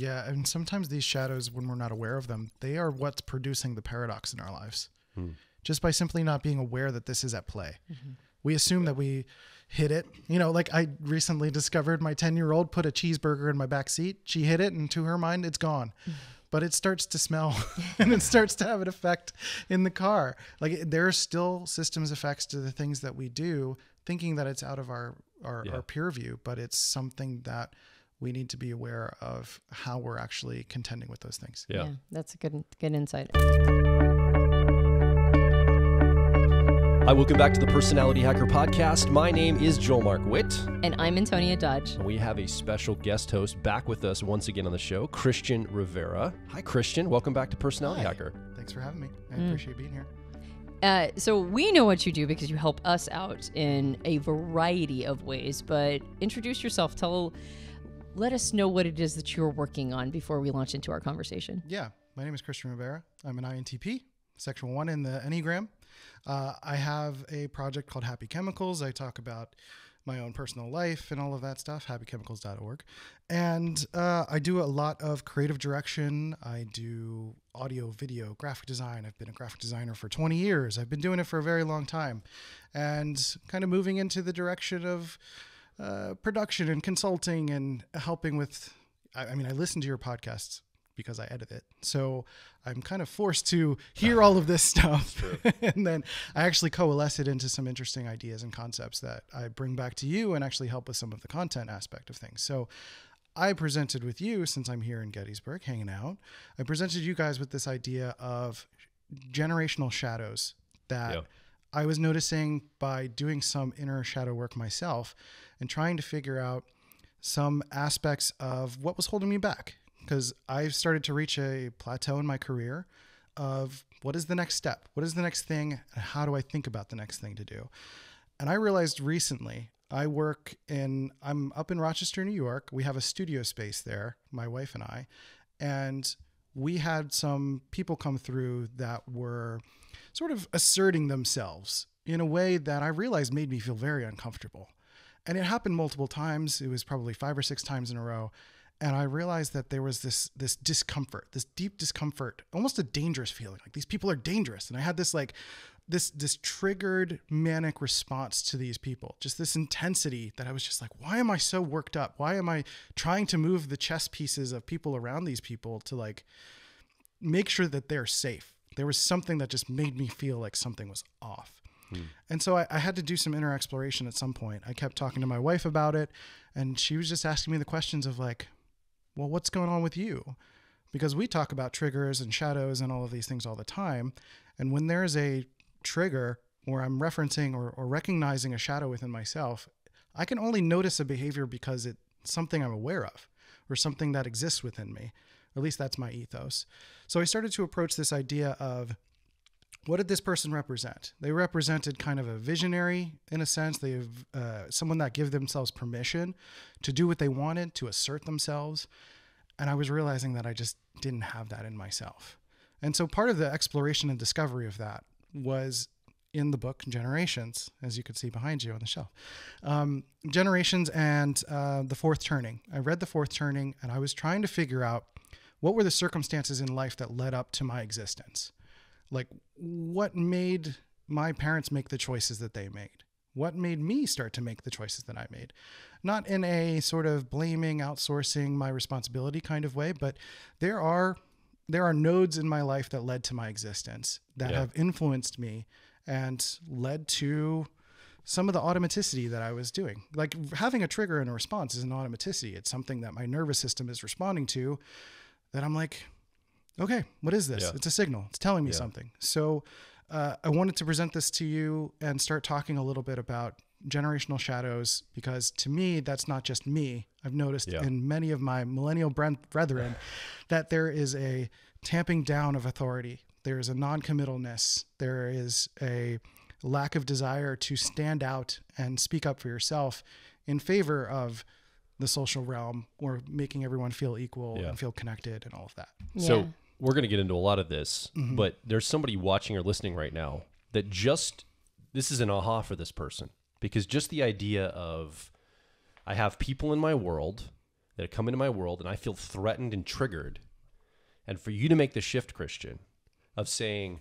Yeah, and sometimes these shadows, when we're not aware of them, they are what's producing the paradox in our lives. Mm. Just by simply not being aware that this is at play. Mm-hmm. We assume that we hit it. You know, like I recently discovered my 10-year-old put a cheeseburger in my back seat. She hit it, and to her mind, it's gone. Mm-hmm. But it starts to smell and it starts to have an effect in the car. Like there are still systems effects to the things that we do, thinking that it's out of our peer view, but it's something that we need to be aware of how we're actually contending with those things. Yeah, yeah, that's a good insight. Hi, welcome back to the Personality Hacker Podcast. My name is Joel Mark Witt. And I'm Antonia Dodge. We have a special guest host back with us once again on the show, Christian Rivera. Hi, Christian. Welcome back to Personality Hacker. Thanks for having me. I appreciate being here. So we know what you do because you help us out in a variety of ways, but introduce yourself. Let us know what it is that you're working on before we launch into our conversation. Yeah, my name is Christian Rivera. I'm an INTP, Section 1 in the Enneagram. I have a project called Happy Chemicals. I talk about my own personal life and all of that stuff, happychemicals.org. And I do a lot of creative direction. I do audio, video, graphic design. I've been a graphic designer for 20 years. I've been doing it for a very long time. And kind of moving into the direction of production and consulting and helping with, I listen to your podcasts because I edit it. So I'm kind of forced to hear all of this stuff. And then I actually coalesce it into some interesting ideas and concepts that I bring back to you and actually help with some of the content aspect of things. So I presented with you, since I'm here in Gettysburg hanging out, I presented you guys with this idea of generational shadows that I was noticing by doing some inner shadow work myself and trying to figure out some aspects of what was holding me back. Because I've started to reach a plateau in my career of what is the next step? What is the next thing? And how do I think about the next thing to do? And I realized recently I'm up in Rochester, New York. We have a studio space there, my wife and I, and we had some people come through that were sort of asserting themselves in a way that I realized made me feel very uncomfortable. And it happened multiple times. It was probably 5 or 6 times in a row. And I realized that there was this discomfort, this deep discomfort, almost a dangerous feeling. Like these people are dangerous. And I had this this triggered manic response to these people, just this intensity that I was just like, why am I so worked up? Why am I trying to move the chess pieces of people around these people to like make sure that they're safe? There was something that just made me feel like something was off. And so I had to do some inner exploration at some point. I kept talking to my wife about it and she was just asking me the questions of like, well, what's going on with you? Because we talk about triggers and shadows and all of these things all the time. And when there's a trigger or I'm referencing or recognizing a shadow within myself, I can only notice a behavior because it's something I'm aware of or something that exists within me. At least that's my ethos. So I started to approach this idea of what did this person represent? They represented kind of a visionary in a sense. Someone that gave themselves permission to do what they wanted, to assert themselves. And I was realizing that I just didn't have that in myself. And so part of the exploration and discovery of that was in the book Generations, as you could see behind you on the shelf. Generations and The Fourth Turning. I read The Fourth Turning and I was trying to figure out what were the circumstances in life that led up to my existence. Like, what made my parents make the choices that they made? What made me start to make the choices that I made? Not in a sort of blaming, outsourcing my responsibility kind of way, but there are nodes in my life that led to my existence that have influenced me and led to some of the automaticity that I was doing. Like having a trigger and a response is an automaticity. It's something that my nervous system is responding to that I'm like, okay, what is this? Yeah. It's a signal. It's telling me something. So I wanted to present this to you and start talking a little bit about generational shadows, because to me, that's not just me. I've noticed in many of my millennial brethren that there is a tamping down of authority. There is a non-committalness. There is a lack of desire to stand out and speak up for yourself in favor of the social realm or making everyone feel equal and feel connected and all of that. Yeah. So we're going to get into a lot of this, but there's somebody watching or listening right now that this is an aha for this person, because just the idea of I have people in my world that have come into my world and I feel threatened and triggered. And for you to make the shift, Christian, of saying,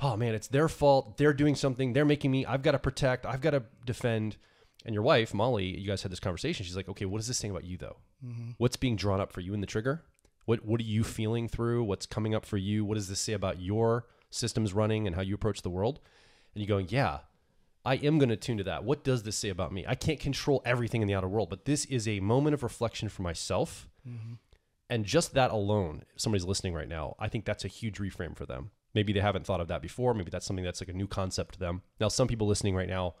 oh man, it's their fault. They're doing something. They're making me, I've got to protect. I've got to defend. And your wife, Molly, you guys had this conversation. She's like, okay, what is this thing about you though? Mm-hmm. What's being drawn up for you in the trigger? What are you feeling through? What's coming up for you? What does this say about your systems running and how you approach the world? And you're going, yeah, I am going to tune to that. What does this say about me? I can't control everything in the outer world, but this is a moment of reflection for myself. Mm-hmm. And just that alone, if somebody's listening right now, I think that's a huge reframe for them. Maybe they haven't thought of that before. Maybe that's something that's like a new concept to them. Now, some people listening right now,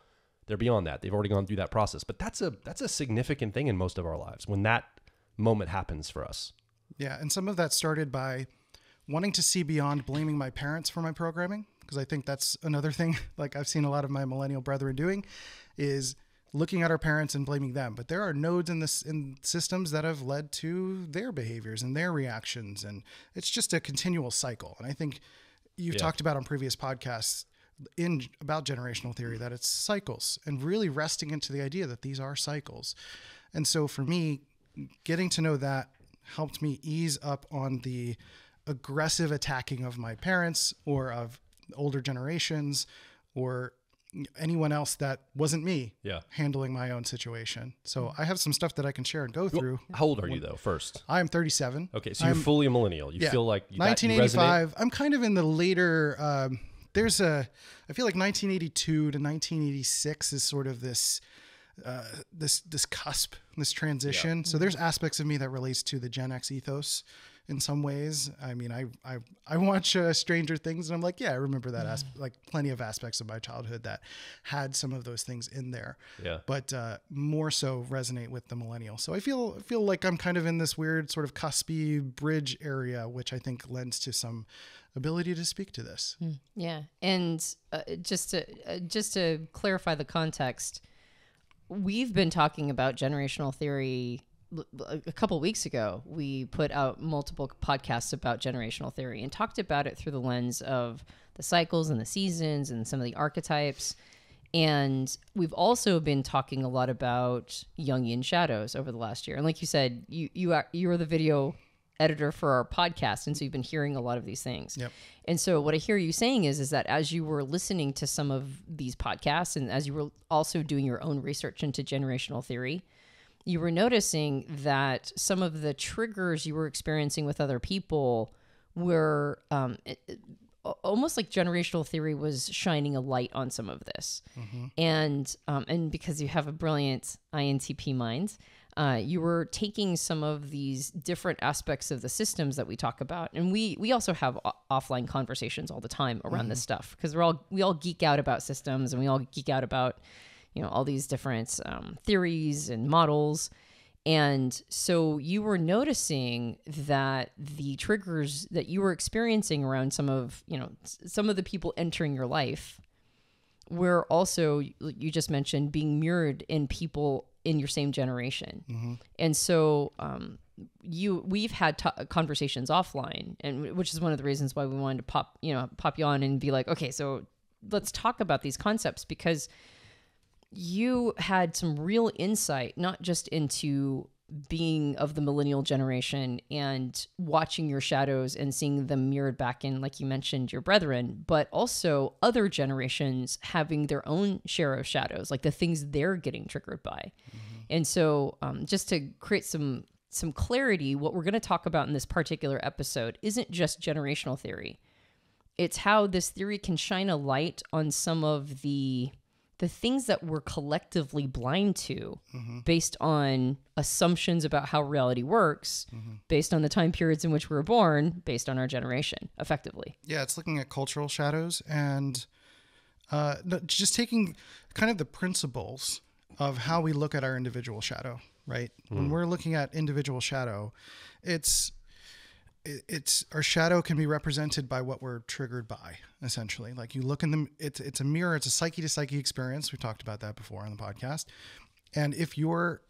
they're beyond that. They've already gone through that process, but that's a significant thing in most of our lives when that moment happens for us. Yeah. And some of that started by wanting to see beyond blaming my parents for my programming. Because I think that's another thing, like I've seen a lot of my millennial brethren doing, is looking at our parents and blaming them. But there are nodes in systems that have led to their behaviors and their reactions. And it's just a continual cycle. And I think you've talked about on previous podcasts about generational theory, that it's cycles, and really resting into the idea that these are cycles. And so for me, getting to know that helped me ease up on the aggressive attacking of my parents or of older generations or anyone else that wasn't me handling my own situation. So I have some stuff that I can share and go through. How old are you though, first? I'm 37. Okay, so you're fully a millennial. You feel like you 1985. I'm kind of in the later, I feel like 1982 to 1986 is sort of this cusp, this transition. Yeah. So there's aspects of me that relates to the Gen X ethos in some ways. I mean, I watch Stranger Things and I'm like, yeah, I remember that like plenty of aspects of my childhood that had some of those things in there, but more so resonate with the millennial. So I feel like I'm kind of in this weird sort of cuspy bridge area, which I think lends to some ability to speak to this. Yeah. And just to clarify the context, we've been talking about generational theory. A couple weeks ago, we put out multiple podcasts about generational theory and talked about it through the lens of the cycles and the seasons and some of the archetypes. And we've also been talking a lot about Jungian shadows over the last year. And like you said, you are the video editor for our podcast, and so you've been hearing a lot of these things. Yep. And so what I hear you saying is that as you were listening to some of these podcasts and as you were also doing your own research into generational theory, you were noticing that some of the triggers you were experiencing with other people were almost like generational theory was shining a light on some of this. Mm-hmm. And because you have a brilliant INTP mind, you were taking some of these different aspects of the systems that we talk about. And we also have offline conversations all the time around this stuff, because we all geek out about systems and we all geek out about, you know, all these different theories and models. And so you were noticing that the triggers that you were experiencing around some of the people entering your life were also, you just mentioned, being mirrored in people in your same generation. Mm-hmm. And so we've had conversations offline, and which is one of the reasons why we wanted to pop you on and be like, okay, so let's talk about these concepts, because you had some real insight, not just into being of the millennial generation and watching your shadows and seeing them mirrored back in, like you mentioned, your brethren, but also other generations having their own share of shadows, like the things they're getting triggered by. Mm-hmm. And so just to create some clarity, what we're going to talk about in this particular episode isn't just generational theory. It's how this theory can shine a light on some of the things that we're collectively blind to, based on assumptions about how reality works, based on the time periods in which we were born, based on our generation, effectively. Yeah, it's looking at cultural shadows and just taking kind of the principles of how we look at our individual shadow, right? Mm. When we're looking at individual shadow, it's our shadow can be represented by what we're triggered by, essentially. Like you look in the, it's a mirror, it's a psyche to psyche experience. We've talked about that before on the podcast. And if you're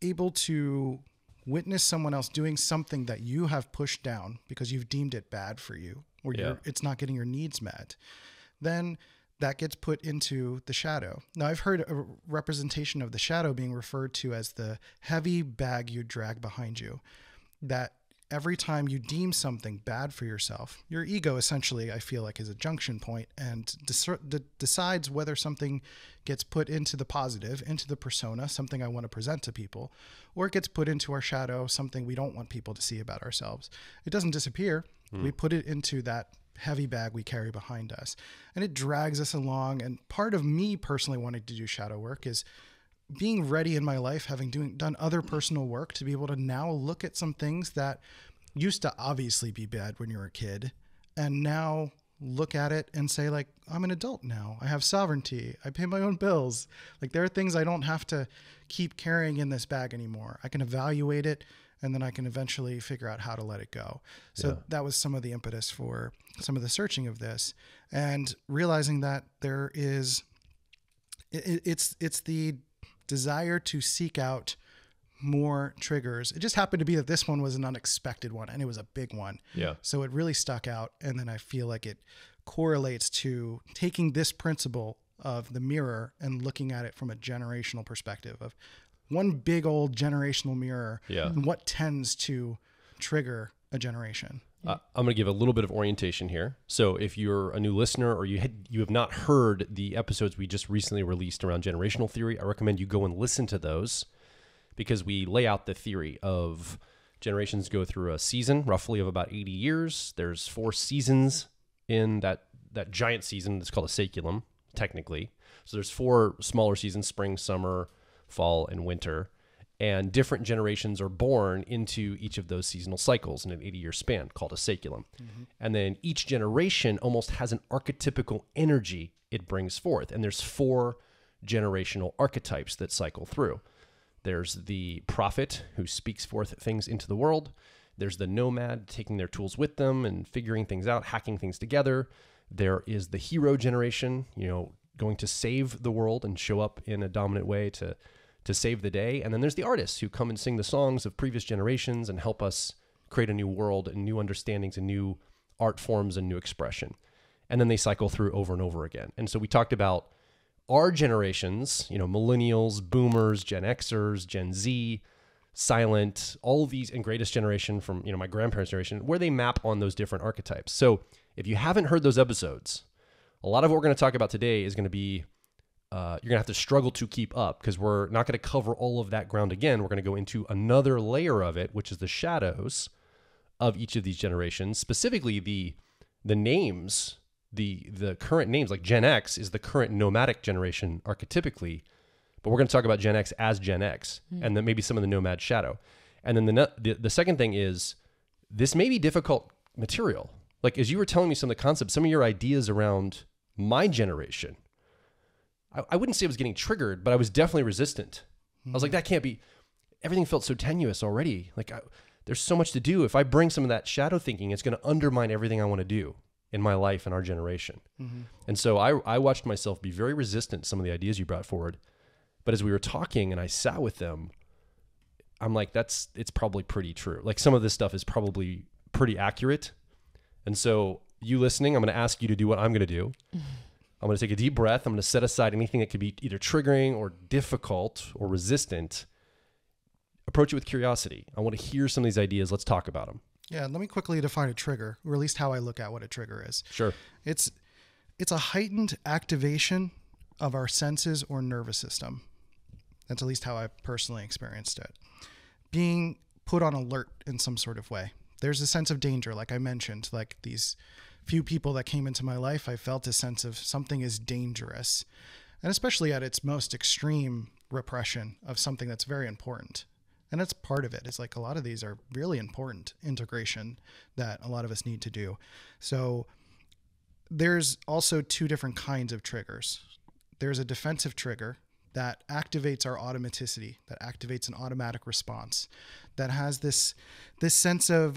able to witness someone else doing something that you have pushed down because you've deemed it bad for you, or it's not getting your needs met, then that gets put into the shadow. Now, I've heard a representation of the shadow being referred to as the heavy bag you drag behind you, that every time you deem something bad for yourself, your ego essentially, I feel like, is a junction point and decides whether something gets put into the positive, into the persona, something I want to present to people, or it gets put into our shadow, something we don't want people to see about ourselves. It doesn't disappear. We put it into that heavy bag we carry behind us, and it drags us along. And part of me personally wanting to do shadow work is being ready in my life, having done other personal work, to be able to now look at some things that used to obviously be bad when you were a kid, and now look at it and say, like, I'm an adult now. I have sovereignty. I pay my own bills. Like, there are things I don't have to keep carrying in this bag anymore. I can evaluate it, and then I can eventually figure out how to let it go. So that was some of the impetus for some of the searching of this, and realizing that there is, it's the desire to seek out more triggers. It just happened to be that this one was an unexpected one, and it was a big one. Yeah. So it really stuck out. And then I feel like it correlates to taking this principle of the mirror and looking at it from a generational perspective of one big old generational mirror, and what tends to trigger a generation. I'm going to give a little bit of orientation here. So if you're a new listener, or you have not heard the episodes we just recently released around generational theory, I recommend you go and listen to those, because we lay out the theory of generations go through a season roughly of about 80 years. There's 4 seasons in that giant season. It's called a saeculum, technically. So there's 4 smaller seasons, spring, summer, fall, and winter, and different generations are born into each of those seasonal cycles in an 80-year span called a saeculum. And then each generation almost has an archetypical energy it brings forth, and there's 4 generational archetypes that cycle through. There's the prophet, who speaks forth things into the world. There's the nomad, taking their tools with them and figuring things out, hacking things together. There is the hero generation, you know, going to save the world and show up in a dominant way to save the day. And then there's the artists, who come and sing the songs of previous generations and help us create a new world and new understandings and new art forms and new expression. And then they cycle through over and over again. And so we talked about our generations, you know, millennials, boomers, Gen Xers, Gen Z, silent, all these, and greatest generation from, you know, my grandparents' generation, where they map on those different archetypes. So if you haven't heard those episodes, a lot of what we're going to talk about today is going to be, you're going to have to struggle to keep up, because we're not going to cover all of that ground again. We're going to go into another layer of it, which is the shadows of each of these generations, specifically the names, the current names. Like Gen X is the current nomadic generation archetypically, but we're going to talk about Gen X as Gen X, and then maybe some of the nomad shadow. And then the second thing is, this may be difficult material. Like, as you were telling me some of the concepts, some of your ideas around my generation, I wouldn't say I was getting triggered, but I was definitely resistant. I was like, that can't be, everything felt so tenuous already. Like, there's so much to do. If I bring some of that shadow thinking, it's going to undermine everything I want to do in my life and our generation. And so I watched myself be very resistant to some of the ideas you brought forward. But as we were talking and I sat with them, I'm like, it's probably pretty true. Like, some of this stuff is probably pretty accurate. And so, you listening, I'm going to ask you to do what I'm going to do. I'm going to take a deep breath. I'm going to set aside anything that could be either triggering or difficult or resistant. Approach it with curiosity. I want to hear some of these ideas. Let's talk about them. Yeah. Let me quickly define a trigger, or at least how I look at what a trigger is. Sure. It's a heightened activation of our senses or nervous system. That's at least how I personally experienced it. Being put on alert in some sort of way. There's a sense of danger, like I mentioned, like these few people that came into my life, I felt a sense of something is dangerous, and especially at its most extreme repression of something that's very important. And that's part of it. It's like a lot of these are really important integration that a lot of us need to do. So there's also 2 different kinds of triggers. There's a defensive trigger that activates our automaticity, that activates an automatic response, that has this sense of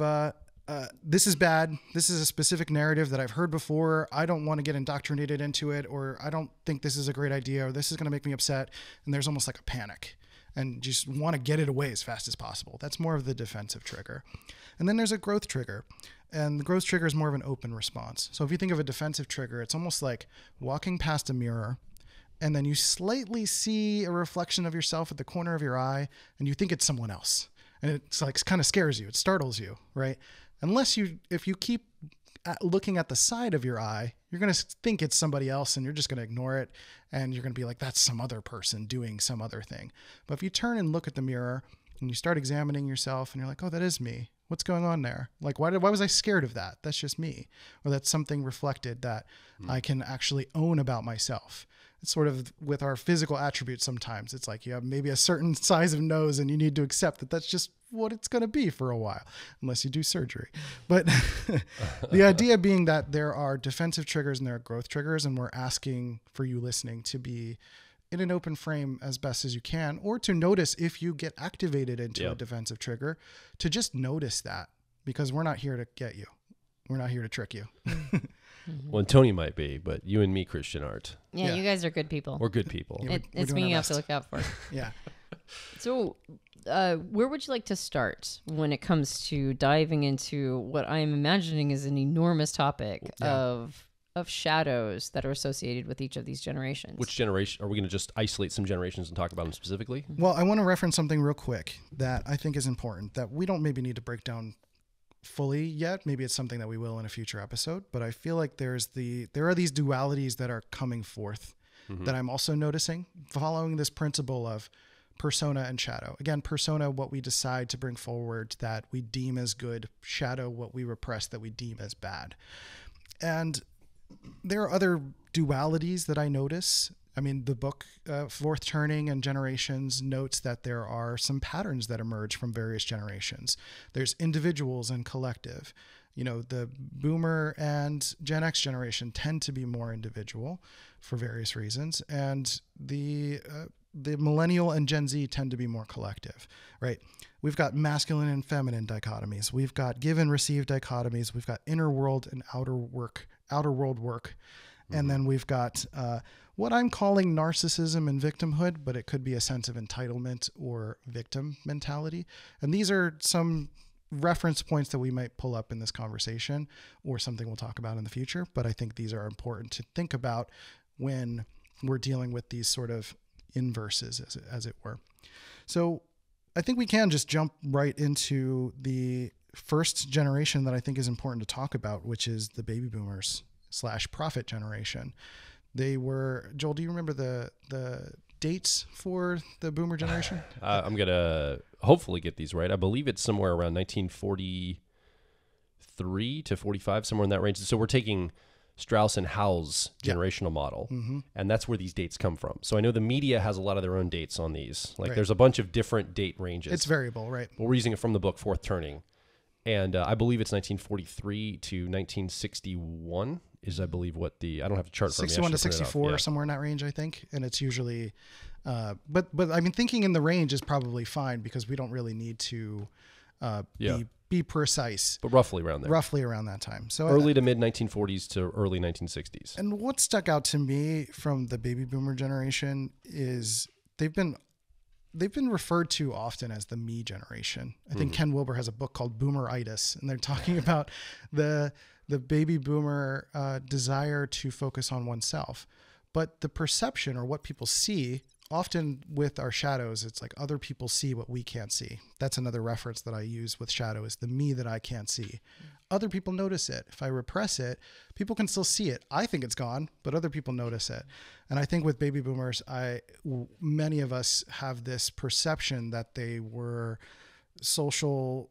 this is bad. This is a specific narrative that I've heard before. I don't want to get indoctrinated into it, or I don't think this is a great idea, or this is going to make me upset. And there's almost like a panic. and just want to get it away as fast as possible. That's more of the defensive trigger. And then there's a growth trigger. And the growth trigger is more of an open response. So if you think of a defensive trigger, it's almost like walking past a mirror and then you slightly see a reflection of yourself at the corner of your eye and you think it's someone else. And it's like, it kind of scares you. It startles you, right? Unless you, if you keep looking at the side of your eye, you're going to think it's somebody else and you're just going to ignore it. And you're going to be like, that's some other person doing some other thing. But if you turn and look at the mirror and you start examining yourself and you're like, oh, that is me. What's going on there? Like, why was I scared of that? That's just me. Or that's something reflected that I can actually own about myself. It's sort of with our physical attributes. Sometimes it's like you have maybe a certain size of nose and you need to accept that that's just what it's going to be for a while, unless you do surgery. But the idea being that there are defensive triggers and there are growth triggers, and we're asking for you listening to be in an open frame as best as you can, or to notice if you get activated into a defensive trigger, to just notice that, because we're not here to get you. We're not here to trick you. Well, Antonia might be, but you and me, Christian, aren't. Yeah, you guys are good people. We're good people. Yeah, it's me you have to look out for. Yeah. So where would you like to start when it comes to diving into what I'm imagining is an enormous topic of shadows that are associated with each of these generations? Which generation? Are we going to just isolate some generations and talk about them specifically? Well, I want to reference something real quick that I think is important that we don't maybe need to break down fully yet. Maybe it's something that we will in a future episode, but I feel like there are these dualities that are coming forth that I'm also noticing following this principle of persona and shadow. Again, persona, what we decide to bring forward that we deem as good, shadow, what we repress that we deem as bad. And there are other dualities that I notice. I mean, the book Fourth Turning and Generations notes that there are some patterns that emerge from various generations. There's individuals and collective. You know, the Boomer and Gen X generation tend to be more individual for various reasons. And the Millennial and Gen Z tend to be more collective, right? We've got masculine and feminine dichotomies. We've got give and receive dichotomies. We've got inner world and outer world work. And then we've got what I'm calling narcissism and victimhood, but it could be a sense of entitlement or victim mentality. And these are some reference points that we might pull up in this conversation or something we'll talk about in the future. But I think these are important to think about when we're dealing with these sort of inverses, as it were. So I think we can just jump right into the first generation that I think is important to talk about, which is the baby boomers / profit generation. They were, Joel, do you remember the dates for the boomer generation? I'm going to hopefully get these right. I believe it's somewhere around 1943 to 45, somewhere in that range. So we're taking Strauss and Howe's generational model, and that's where these dates come from. So I know the media has a lot of their own dates on these. Like there's a bunch of different date ranges. It's variable, right? But we're using it from the book Fourth Turning. And I believe it's 1943 to 1961 is, I believe, what the... I don't have the chart for me. 61 to 64, somewhere in that range, I think. And it's usually... But I mean, thinking in the range is probably fine because we don't really need to be precise. But roughly around there. Roughly around that time. So early to mid-1940s to early 1960s. And what stuck out to me from the baby boomer generation is they've been referred to often as the me generation. I think Ken Wilber has a book called Boomeritis, and they're talking about the baby boomer desire to focus on oneself. But the perception, or what people see, often with our shadows, it's like other people see what we can't see. That's another reference that I use with shadow is the me that I can't see. Other people notice it. If I repress it, people can still see it. I think it's gone, but other people notice it. And I think with baby boomers, many of us have this perception that they were social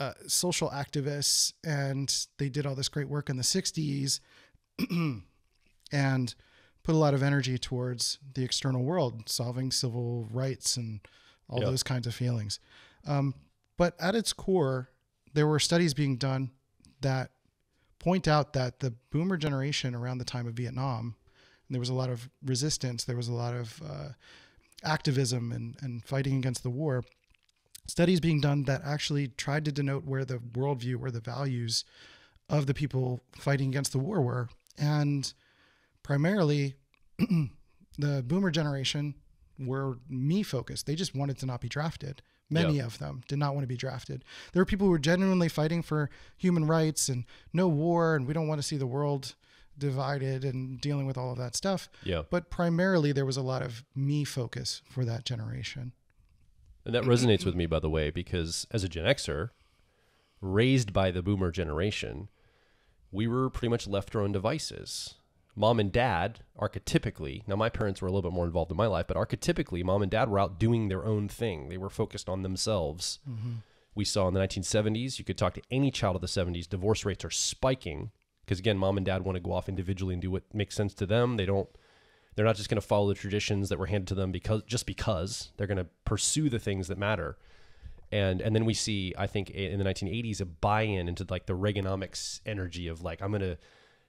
activists and they did all this great work in the 60s and put a lot of energy towards the external world, solving civil rights and all those kinds of feelings. But at its core, there were studies being done that point out that the boomer generation around the time of Vietnam, and there was a lot of resistance, there was a lot of activism and fighting against the war, studies being done that actually tried to denote where the worldview, where the values of the people fighting against the war were. And primarily, the boomer generation were me focused. They just wanted to not be drafted. Many yep. of them did not want to be drafted. There were people who were genuinely fighting for human rights and no war, and we don't want to see the world divided and dealing with all of that stuff. Yeah. But primarily there was a lot of me focus for that generation. And that resonates with me, by the way, because as a Gen Xer raised by the boomer generation, we were pretty much left to our own devices. Mom and dad, archetypically, now my parents were a little bit more involved in my life, but archetypically, mom and dad were out doing their own thing. They were focused on themselves. Mm-hmm. We saw in the 1970s, you could talk to any child of the 70s, divorce rates are spiking because, again, mom and dad want to go off individually and do what makes sense to them. They're not just going to follow the traditions that were handed to them because they're going to pursue the things that matter. And then we see, I think, in the 1980s, a buy-in into like the Reaganomics energy of like, I'm going to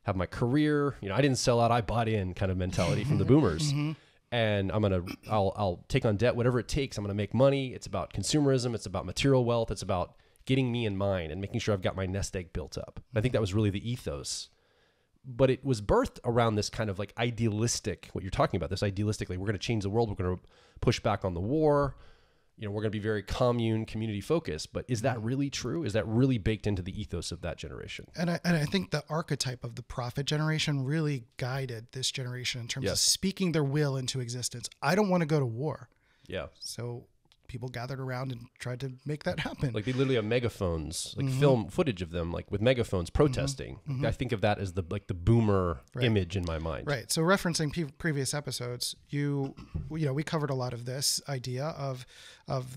have my career, you know, I didn't sell out, I bought in kind of mentality from the boomers. Mm-hmm. And I'll take on debt, whatever it takes. I'm going to make money. It's about consumerism. It's about material wealth. It's about getting me in mind and making sure I've got my nest egg built up. And I think that was really the ethos, but it was birthed around this kind of like idealistic, what you're talking about, this idealistically, we're going to change the world. We're going to push back on the war. You know, we're going to be very community focused, but is that really true? Is that really baked into the ethos of that generation? And I think the archetype of the prophet generation really guided this generation in terms yes. of speaking their will into existence. I don't want to go to war. Yeah. So people gathered around and tried to make that happen. Like they literally have megaphones, like mm-hmm. film footage of them, like with megaphones protesting. Mm-hmm. I think of that as the boomer right. image in my mind. Right. So referencing previous episodes, you know, we covered a lot of this idea of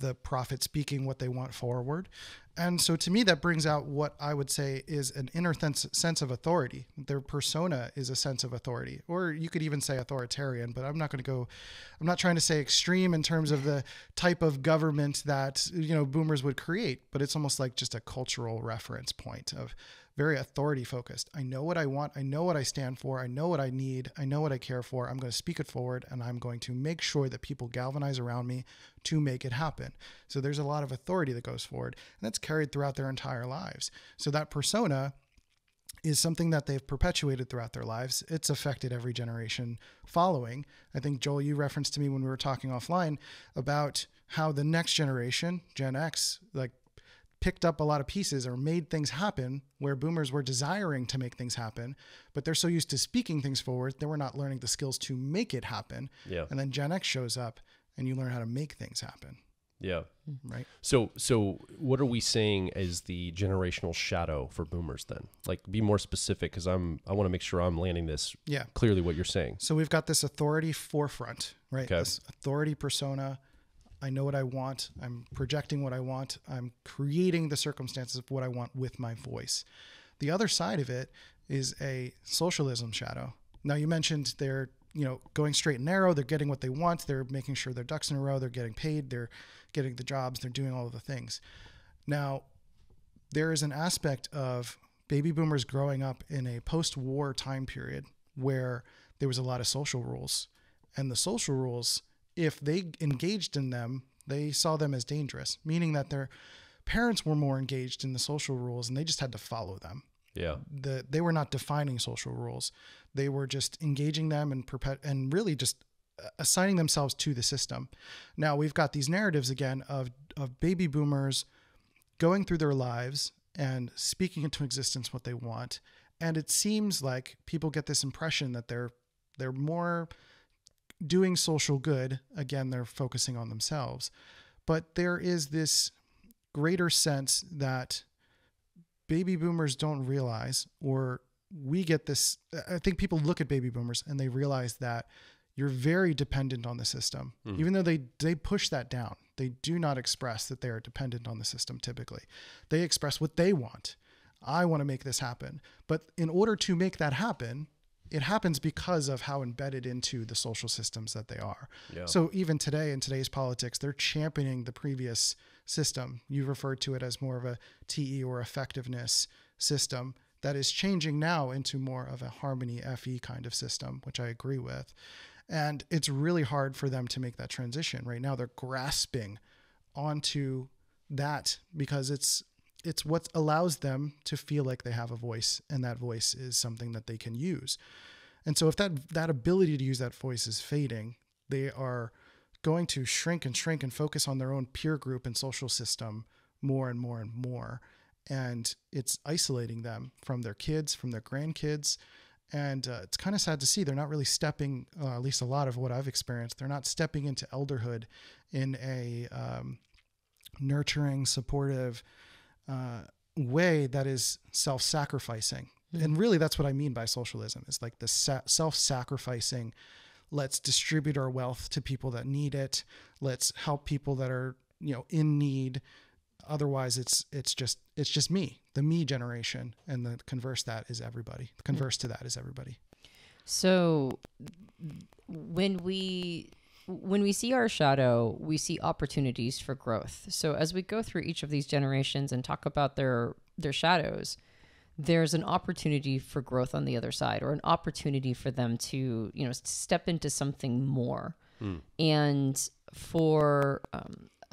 the prophet speaking what they want forward. And so to me, that brings out what I would say is an inner sense of authority. Their persona is a sense of authority, or you could even say authoritarian, but I'm not trying to say extreme in terms of the type of government that, you know, boomers would create, but it's almost like just a cultural reference point of very authority focused. I know what I want. I know what I stand for. I know what I need. I know what I care for. I'm going to speak it forward, and I'm going to make sure that people galvanize around me to make it happen. So there's a lot of authority that goes forward, and that's carried throughout their entire lives. So that persona is something that they've perpetuated throughout their lives. It's affected every generation following. I think, Joel, you referenced to me when we were talking offline about how the next generation, Gen X, like picked up a lot of pieces or made things happen where boomers were desiring to make things happen, but they're so used to speaking things forward, they were not learning the skills to make it happen. Yeah. And then Gen X shows up and you learn how to make things happen. Yeah. Right. So what are we saying is the generational shadow for boomers then? Like be more specific, because I want to make sure I'm landing this yeah. clearly what you're saying. So we've got this authority forefront, right? Okay. This authority persona. I know what I want. I'm projecting what I want. I'm creating the circumstances of what I want with my voice. The other side of it is a socialism shadow. Now you mentioned they're, you know, going straight and narrow. They're getting what they want. They're making sure their ducks in a row. They're getting paid. They're getting the jobs. They're doing all of the things. Now there is an aspect of baby boomers growing up in a post-war time period where there was a lot of social rules, and the social rules, if they engaged in them, they saw them as dangerous, meaning that their parents were more engaged in the social rules and they just had to follow them. Yeah. They were not defining social rules. They were just engaging them and really just assigning themselves to the system. Now we've got these narratives again of baby boomers going through their lives and speaking into existence what they want. And it seems like people get this impression that they're more doing social good. Again, they're focusing on themselves, but there is this greater sense that baby boomers don't realize, or we get this, I think people look at baby boomers and they realize that you're very dependent on the system, mm-hmm. even though they push that down. They do not express that they are dependent on the system. Typically they express what they want. I want to make this happen, but in order to make that happen, it happens because of how embedded into the social systems that they are. Yeah. So even today in today's politics, they're championing the previous system. You referred to it as more of a TE or effectiveness system that is changing now into more of a harmony FE kind of system, which I agree with. And it's really hard for them to make that transition right now. They're grasping onto that because it's what allows them to feel like they have a voice, and that voice is something that they can use. And so if that ability to use that voice is fading, they are going to shrink and shrink and focus on their own peer group and social system more and more and more. And it's isolating them from their kids, from their grandkids. And it's kind of sad to see. They're not really stepping, at least a lot of what I've experienced, they're not stepping into elderhood in a nurturing, supportive way that is self-sacrificing. Mm-hmm. And really that's what I mean by socialism. It's like the self-sacrificing, let's distribute our wealth to people that need it. Let's help people that are, you know, in need. Otherwise it's just me, the me generation. And the converse that is everybody. The converse to that is everybody. So when we see our shadow, we see opportunities for growth. So as we go through each of these generations and talk about their shadows, there's an opportunity for growth on the other side, or an opportunity for them to, you know, step into something more. Mm. And for,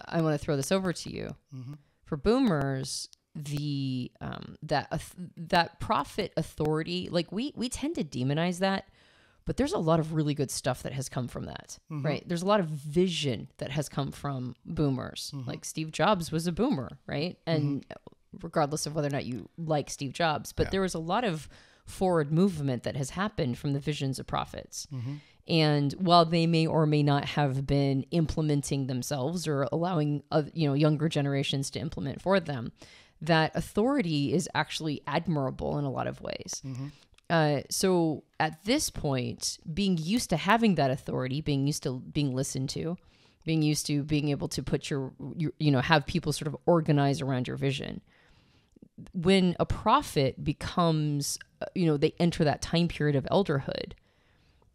I want to throw this over to you. Mm-hmm. For boomers, the that profit authority, like we tend to demonize that, but there's a lot of really good stuff that has come from that, mm-hmm. right? There's a lot of vision that has come from boomers. Mm-hmm. Like Steve Jobs was a boomer, right? And mm-hmm. regardless of whether or not you like Steve Jobs, but yeah. there was a lot of forward movement that has happened from the visions of prophets. Mm-hmm. And while they may or may not have been implementing themselves or allowing younger generations to implement for them, that authority is actually admirable in a lot of ways. Mm-hmm. So at this point, being used to having that authority, being used to being listened to, being used to being able to put your have people sort of organize around your vision. When a prophet becomes, they enter that time period of elderhood,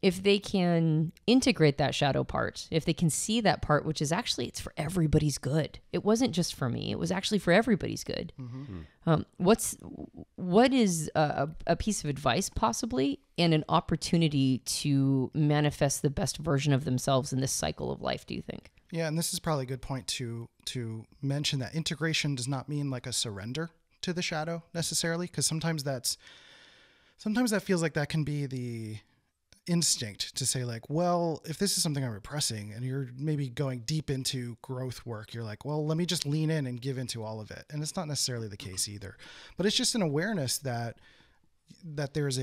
if they can integrate that shadow part, if they can see that part, which is actually, it's for everybody's good. It wasn't just for me. It was actually for everybody's good. Mm-hmm. What is a piece of advice possibly, and an opportunity to manifest the best version of themselves in this cycle of life, do you think? Yeah. And this is probably a good point to mention, that integration does not mean like a surrender to the shadow necessarily. 'Cause sometimes that feels like that can be the instinct to say, like, well, if this is something I'm repressing, and you're maybe going deep into growth work, you're like, well, let me just lean in and give into all of it. And it's not necessarily the case either, but it's just an awareness that there's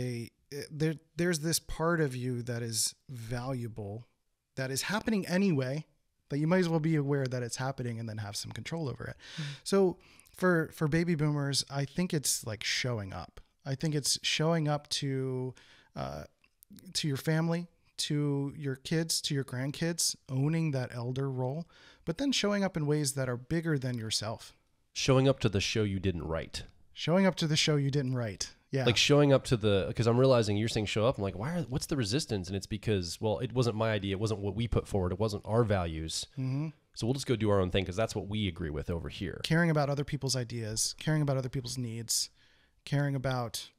this part of you that is valuable, that is happening anyway, that you might as well be aware that it's happening and then have some control over it. Mm-hmm. So for baby boomers, I think it's like showing up. I think it's showing up to your family, to your kids, to your grandkids, owning that elder role, but then showing up in ways that are bigger than yourself. Showing up to the show you didn't write. Showing up to the show you didn't write. Yeah. Like showing up to because I'm realizing you're saying show up. I'm like, what's the resistance? And it's because, well, it wasn't my idea. It wasn't what we put forward. It wasn't our values. Mm-hmm. So we'll just go do our own thing because that's what we agree with over here. Caring about other people's ideas, caring about other people's needs, caring about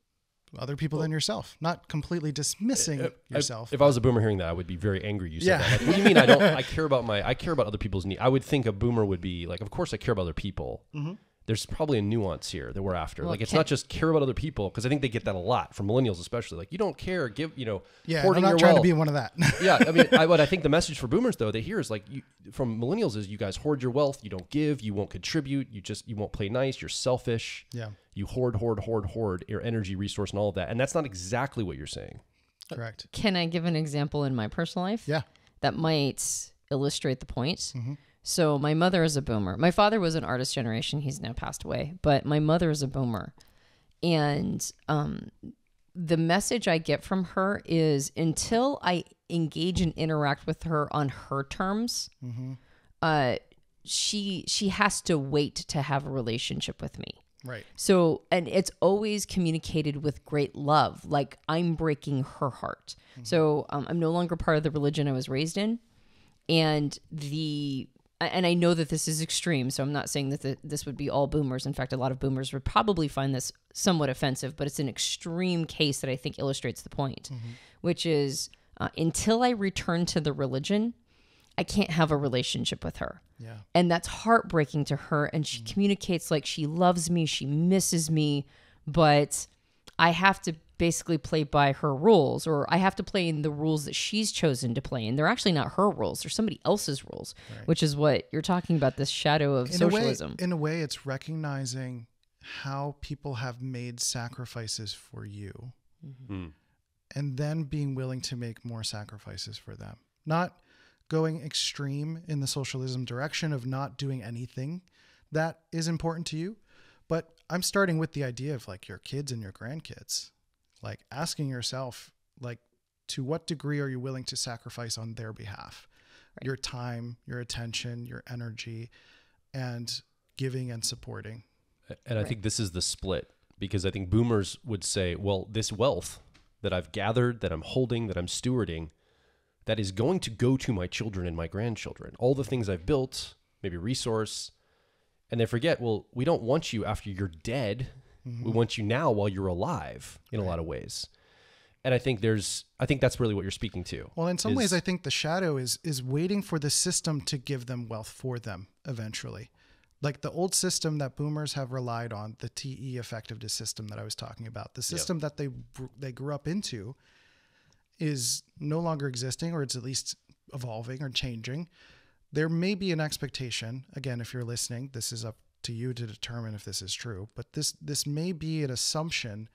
other people than yourself, not completely dismissing yourself. If I was a boomer hearing that, I would be very angry. You said yeah. that. Like, what do you mean? I care about other people's needs. I would think a boomer would be like, of course I care about other people. Mm-hmm. There's probably a nuance here that we're after. Well, like, it's not just care about other people. 'Cause I think they get that a lot from millennials, especially, like, you don't care, I'm not trying to be one of that. Yeah. I mean, I think the message for boomers though, they hear is like, from millennials is, you guys hoard your wealth. You don't give, you won't contribute. You won't play nice. You're selfish. Yeah. You hoard your energy, resource, and all of that. And that's not exactly what you're saying. Correct. Can I give an example in my personal life? Yeah. That might illustrate the point. Mm-hmm. So my mother is a boomer. My father was an artist generation. He's now passed away, but my mother is a boomer. And the message I get from her is, until I engage and interact with her on her terms, mm-hmm. She has to wait to have a relationship with me. Right. So, and it's always communicated with great love. Like, I'm breaking her heart. Mm-hmm. So I'm no longer part of the religion I was raised in. And I know that this is extreme. So I'm not saying that this would be all boomers. In fact, a lot of boomers would probably find this somewhat offensive, but it's an extreme case that I think illustrates the point, mm-hmm. which is until I return to the religion, I can't have a relationship with her. Yeah. And that's heartbreaking to her. And she mm-hmm. communicates like she loves me, she misses me, but I have to basically play by her rules, or I have to play in the rules that she's chosen to play in. They're actually not her rules. They're somebody else's rules, right. Which is what you're talking about, this shadow of socialism. In a way, it's recognizing how people have made sacrifices for you and then being willing to make more sacrifices for them. Not going extreme in the socialism direction of not doing anything that is important to you. But I'm starting with the idea of like your kids and your grandkids, like asking yourself, like, to what degree are you willing to sacrifice on their behalf? Right. Your time, your attention, your energy, and giving and supporting. And I think this is the split, because I think boomers would say, well, this wealth that I've gathered, that I'm holding, that I'm stewarding, that is going to go to my children and my grandchildren. All the things I've built, maybe resource. And they forget, well, we don't want you after you're dead. Mm-hmm. We want you now while you're alive in a lot of ways. And I think that's really what you're speaking to. Well, in some ways, I think the shadow is waiting for the system to give them wealth for them eventually. Like the old system that boomers have relied on, the TE effectiveness system that I was talking about, the system that they grew up into is no longer existing, or it's at least evolving or changing. There may be an expectation, again, if you're listening, this is up to you to determine if this is true, but this may be an assumption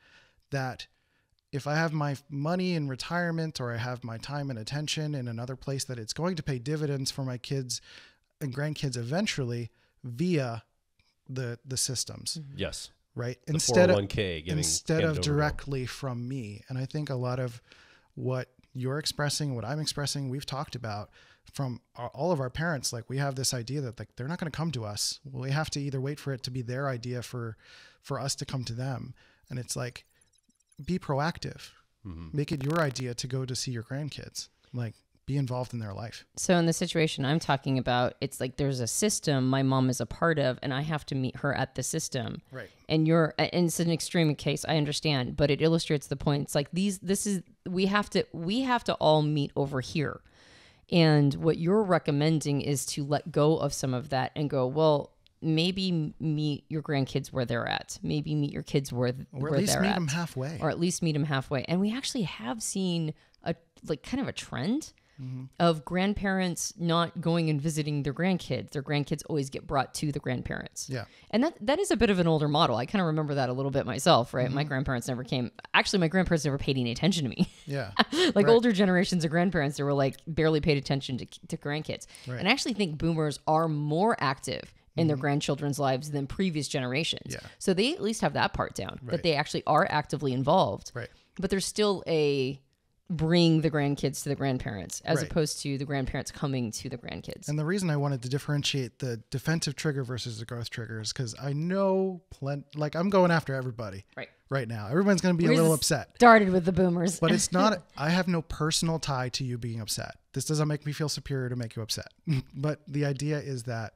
that if I have my money in retirement, or I have my time and attention in another place, that it's going to pay dividends for my kids and grandkids eventually via the systems. Yes. Right? The 401k instead of directly from me. And I think a lot of what you're expressing, what I'm expressing, we've talked about from all of our parents. Like, we have this idea that like they're not going to come to us. We have to either wait for it to be their idea for us to come to them. And it's like, be proactive, make it your idea to go to see your grandkids, like be involved in their life. So in the situation I'm talking about, it's like there's a system my mom is a part of, and I have to meet her at the system. Right. And it's an extreme case, I understand, but it illustrates the point. It's like we have to all meet over here. And what you're recommending is to let go of some of that and go, well, maybe meet your grandkids where they're at. Maybe meet your kids where they're at. Or at least meet them halfway. Or at least meet them halfway. And we actually have seen a like kind of a trend of grandparents not going and visiting their grandkids. Their grandkids always get brought to the grandparents. Yeah. And that is a bit of an older model. I kind of remember that a little bit myself, right? My grandparents never came. Actually, my grandparents never paid any attention to me. Yeah. Older generations of grandparents, they were like barely paid attention to grandkids. Right. And I actually think boomers are more active in their grandchildren's lives than previous generations. Yeah. So they at least have that part down, that they actually are actively involved. Right. But there's still a bring the grandkids to the grandparents as opposed to the grandparents coming to the grandkids. And the reason I wanted to differentiate the defensive trigger versus the growth trigger is because I know like I'm going after everybody right now. Everyone's going to be a little upset. Started with the boomers. But it's not, I have no personal tie to you being upset. This doesn't make me feel superior to make you upset. But the idea is that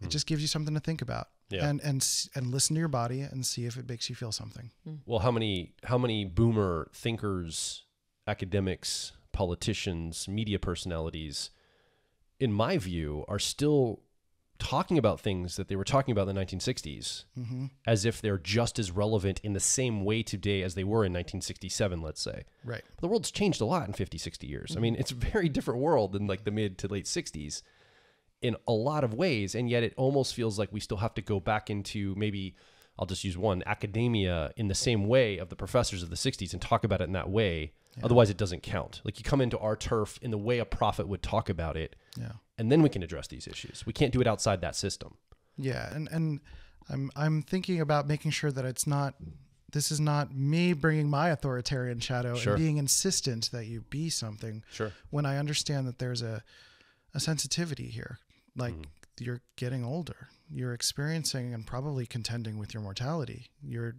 it just gives you something to think about. Yeah. And listen to your body and see if it makes you feel something. Well, how many boomer thinkers, academics, politicians, media personalities, in my view, are still talking about things that they were talking about in the 1960s as if they're just as relevant in the same way today as they were in 1967, let's say. Right. But the world's changed a lot in 50, 60 years. I mean, it's a very different world than like the mid to late 60s in a lot of ways. And yet it almost feels like we still have to go back into maybe, I'll just use one, academia in the same way of the professors of the 60s and talk about it in that way. Yeah. Otherwise, it doesn't count. Like, you come into our turf in the way a prophet would talk about it, and then we can address these issues. We can't do it outside that system. Yeah, and I'm thinking about making sure that it's not, this is not me bringing my authoritarian shadow and being insistent that you be something. Sure. When I understand that there's a sensitivity here, like you're getting older, you're experiencing and probably contending with your mortality. You're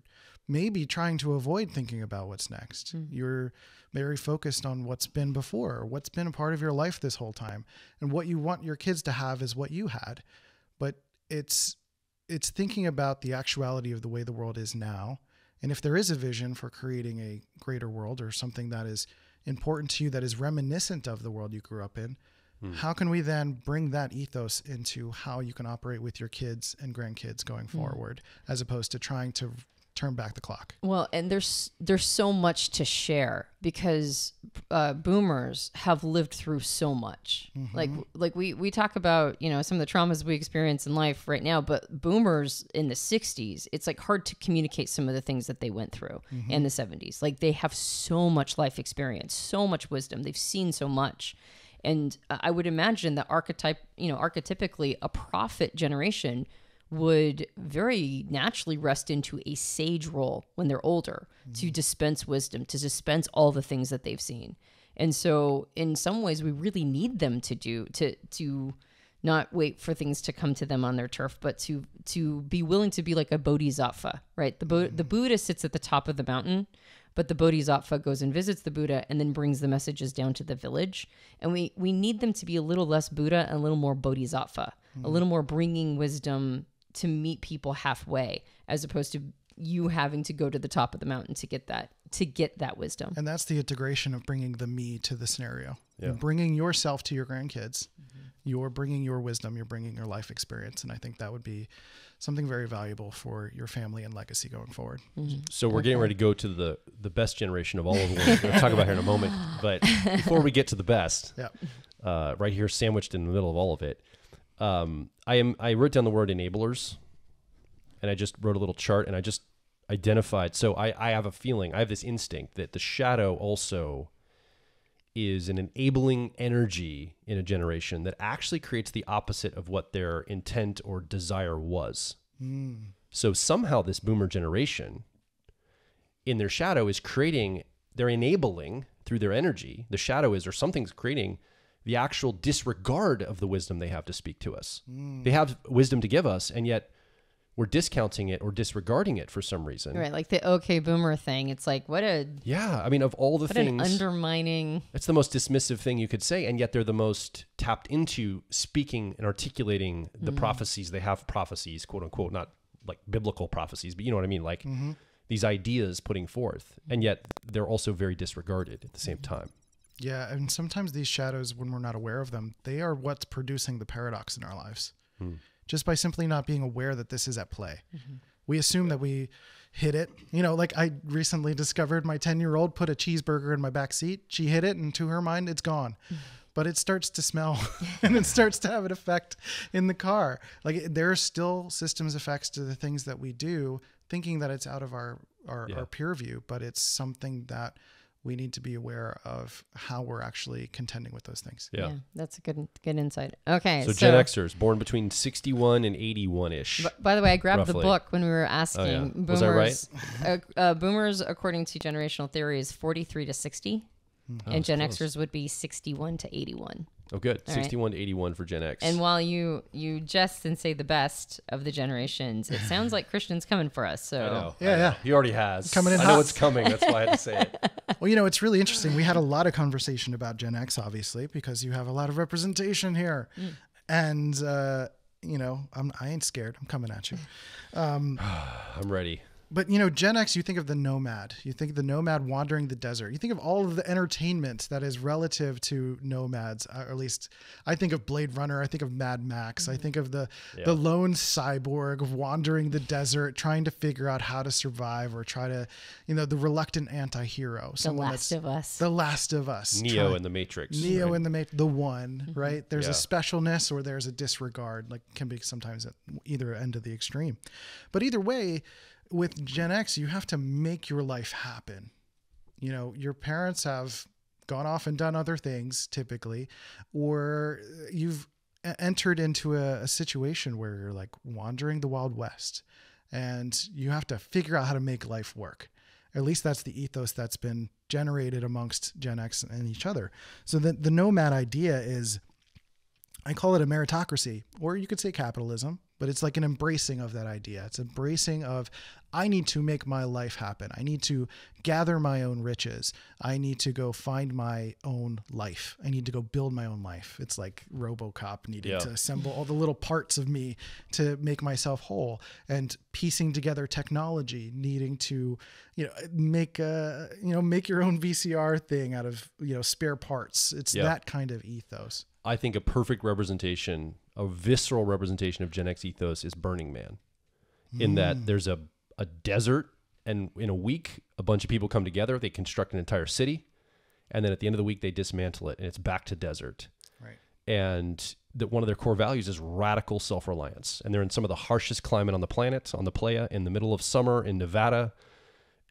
maybe trying to avoid thinking about what's next. You're very focused on what's been before, what's been a part of your life this whole time. And what you want your kids to have is what you had. But it's thinking about the actuality of the way the world is now. And if there is a vision for creating a greater world or something that is important to you, that is reminiscent of the world you grew up in, how can we then bring that ethos into how you can operate with your kids and grandkids going forward, as opposed to trying to turn back the clock. Well, and there's so much to share because boomers have lived through so much. Mm-hmm. Like we talk about, you know, some of the traumas we experience in life right now, but boomers in the 60s, it's like hard to communicate some of the things that they went through mm-hmm. in the 70s. Like they have so much life experience, so much wisdom. They've seen so much. And I would imagine that archetypically a prophet generation would very naturally rest into a sage role when they're older mm. to dispense wisdom, to dispense all the things that they've seen. And so in some ways we really need them to not wait for things to come to them on their turf, but to be willing to be like a bodhisattva, right? The Buddha sits at the top of the mountain, but the bodhisattva goes and visits the Buddha and then brings the messages down to the village. And we need them to be a little less Buddha and a little more bodhisattva, a little more bringing wisdom to meet people halfway, as opposed to you having to go to the top of the mountain to get that wisdom. And that's the integration of bringing the me to the scenario. Yeah. And bringing yourself to your grandkids. Mm-hmm. You're bringing your wisdom, you're bringing your life experience. And I think that would be something very valuable for your family and legacy going forward. Mm-hmm. So we're getting ready to go to the best generation of all of them. We're going to talk about here in a moment, but before we get to the best, yeah. Right here sandwiched in the middle of all of it, I wrote down the word enablers, and I just wrote a little chart, and I just identified. So I have a feeling, I have this instinct that the shadow also is an enabling energy in a generation that actually creates the opposite of what their intent or desire was. Mm. So somehow this boomer generation in their shadow is creating, they're enabling through their energy. The shadow is, or something's creating the actual disregard of the wisdom they have to speak to us. Mm. They have wisdom to give us, and yet we're discounting it or disregarding it for some reason. Right, like the okay boomer thing. It's like, what a... Yeah, I mean, of all the things... What an undermining... It's the most dismissive thing you could say, and yet they're the most tapped into speaking and articulating the prophecies. They have prophecies, quote unquote, not like biblical prophecies, but you know what I mean? Like these ideas putting forth, and yet they're also very disregarded at the same time. Yeah, and sometimes these shadows, when we're not aware of them, they are what's producing the paradox in our lives. Mm. Just by simply not being aware that this is at play. Mm-hmm. We assume that we hit it. You know, like I recently discovered my 10-year-old put a cheeseburger in my back seat. She hit it, and to her mind, it's gone. Mm. But it starts to smell, and it starts to have an effect in the car. Like there are still systems effects to the things that we do, thinking that it's out of our peer view, but it's something that... we need to be aware of how we're actually contending with those things. Yeah. That's a good insight. Okay. So Gen Xers, born between 61 and 81-ish. By the way, I grabbed the book when we were asking boomers. Was I right? Boomers, according to generational theory, is 43 to 60. Mm-hmm. And Gen Xers would be 61 to 81. Oh, good. All 61 to 81 for Gen X. And while you jest and say the best of the generations, it sounds like Christian's coming for us. So I know. Yeah. He already has. Coming in hot. I know it's coming. That's why I had to say it. Well, you know, it's really interesting. We had a lot of conversation about Gen X, obviously, because you have a lot of representation here. Mm. And, you know, I ain't scared. I'm coming at you. I'm ready. But, you know, Gen X, you think of the nomad. You think of the nomad wandering the desert. You think of all of the entertainment that is relative to nomads, or at least I think of Blade Runner. I think of Mad Max. Mm-hmm. I think of the lone cyborg wandering the desert, trying to figure out how to survive or try to, you know, the reluctant anti-hero. The Last of Us. Neo in the Matrix. Neo in the Matrix. The one, right? There's a specialness or there's a disregard, like can be sometimes at either end of the extreme. But either way, with Gen X, you have to make your life happen. You know, your parents have gone off and done other things typically, or you've entered into a situation where you're like wandering the Wild West and you have to figure out how to make life work. At least that's the ethos that's been generated amongst Gen X and each other. So the nomad idea is, I call it a meritocracy, or you could say capitalism, but it's like an embracing of that idea. It's embracing of, I need to make my life happen. I need to gather my own riches. I need to go find my own life. I need to go build my own life. It's like RoboCop needed to assemble all the little parts of me to make myself whole, and piecing together technology, needing to, you know, make your own VCR thing out of, you know, spare parts. It's that kind of ethos. I think a perfect representation, a visceral representation of Gen X ethos is Burning Man, in that there's a desert And in a week, a bunch of people come together, they construct an entire city, and then at the end of the week, they dismantle it, and it's back to desert. Right. And that one of their core values is radical self-reliance. And they're in some of the harshest climate on the planet, on the playa, in the middle of summer in Nevada.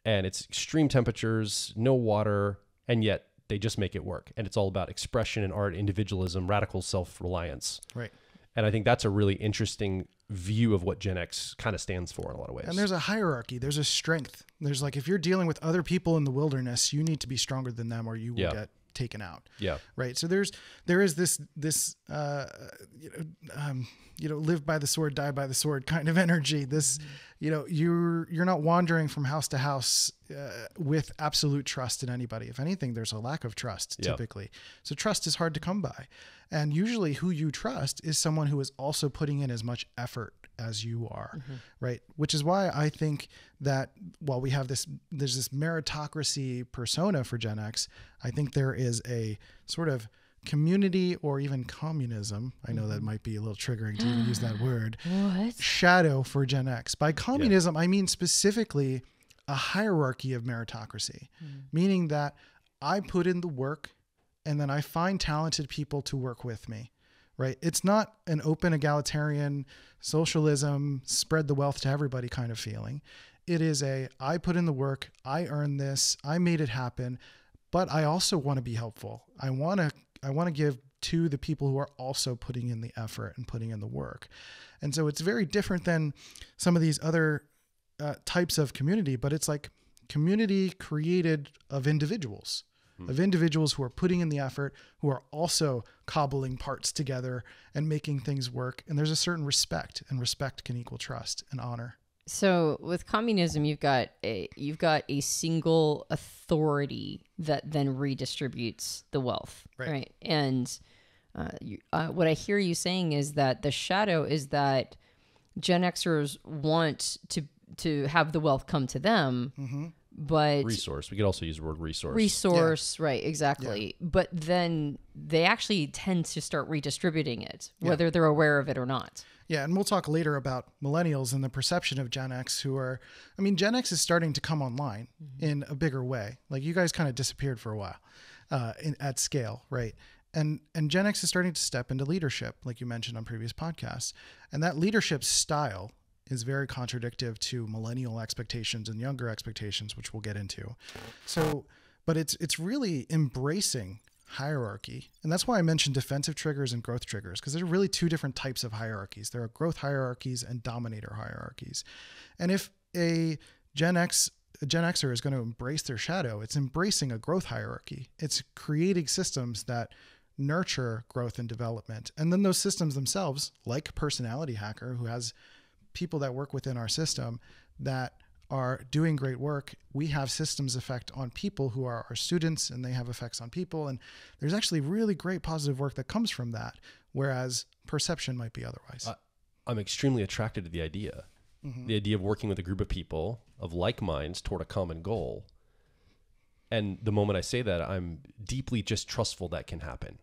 And it's extreme temperatures, no water, and yet they just make it work. And it's all about expression and art, individualism, radical self-reliance. Right. And I think that's a really interesting view of what Gen X kind of stands for in a lot of ways. And there's a hierarchy. There's a strength. There's like, if you're dealing with other people in the wilderness, you need to be stronger than them or you will get taken out. Yeah. Right. So there is this live by the sword, die by the sword kind of energy. This, you're not wandering from house to house with absolute trust in anybody. If anything, there's a lack of trust typically. Yeah. So trust is hard to come by. And usually who you trust is someone who is also putting in as much effort as you are. Mm-hmm. Right. Which is why I think that while we have there's this meritocracy persona for Gen X, I think there is a sort of community or even communism. I know that might be a little triggering to even use that word. What? Shadow for Gen X. By communism, I mean specifically a hierarchy of meritocracy, meaning that I put in the work and then I find talented people to work with me. Right. It's not an open egalitarian socialism, spread the wealth to everybody kind of feeling. It is I put in the work, I earned this, I made it happen, but I also want to be helpful. I want to give to the people who are also putting in the effort and putting in the work. And so it's very different than some of these other types of community, but it's like community created of individuals who are putting in the effort, who are also cobbling parts together and making things work. And there's a certain respect, and respect can equal trust and honor. So with communism, you've got a single authority that then redistributes the wealth, right? And what I hear you saying is that the shadow is that Gen Xers want to have the wealth come to them, but resource. We could also use the word resource. Resource, right? Exactly. Yeah. But then they actually tend to start redistributing it, whether they're aware of it or not. Yeah, and we'll talk later about millennials and the perception of Gen X Gen X is starting to come online in a bigger way. Like you guys kind of disappeared for a while at scale, right? And Gen X is starting to step into leadership, like you mentioned on previous podcasts. And that leadership style is very contradictive to millennial expectations and younger expectations, which we'll get into. So, but it's really embracing hierarchy. And that's why I mentioned defensive triggers and growth triggers, because there are really two different types of hierarchies. There are growth hierarchies and dominator hierarchies. And if a Gen Xer is going to embrace their shadow, it's embracing a growth hierarchy. It's creating systems that nurture growth and development. And then those systems themselves, like Personality Hacker, who has people that work within our system that are doing great work, we have systems effect on people who are our students, and they have effects on people. And there's actually really great positive work that comes from that, whereas perception might be otherwise. I'm extremely attracted to the idea. The idea of working with a group of people of like minds toward a common goal. And the moment I say that, I'm deeply just trustful that can happen.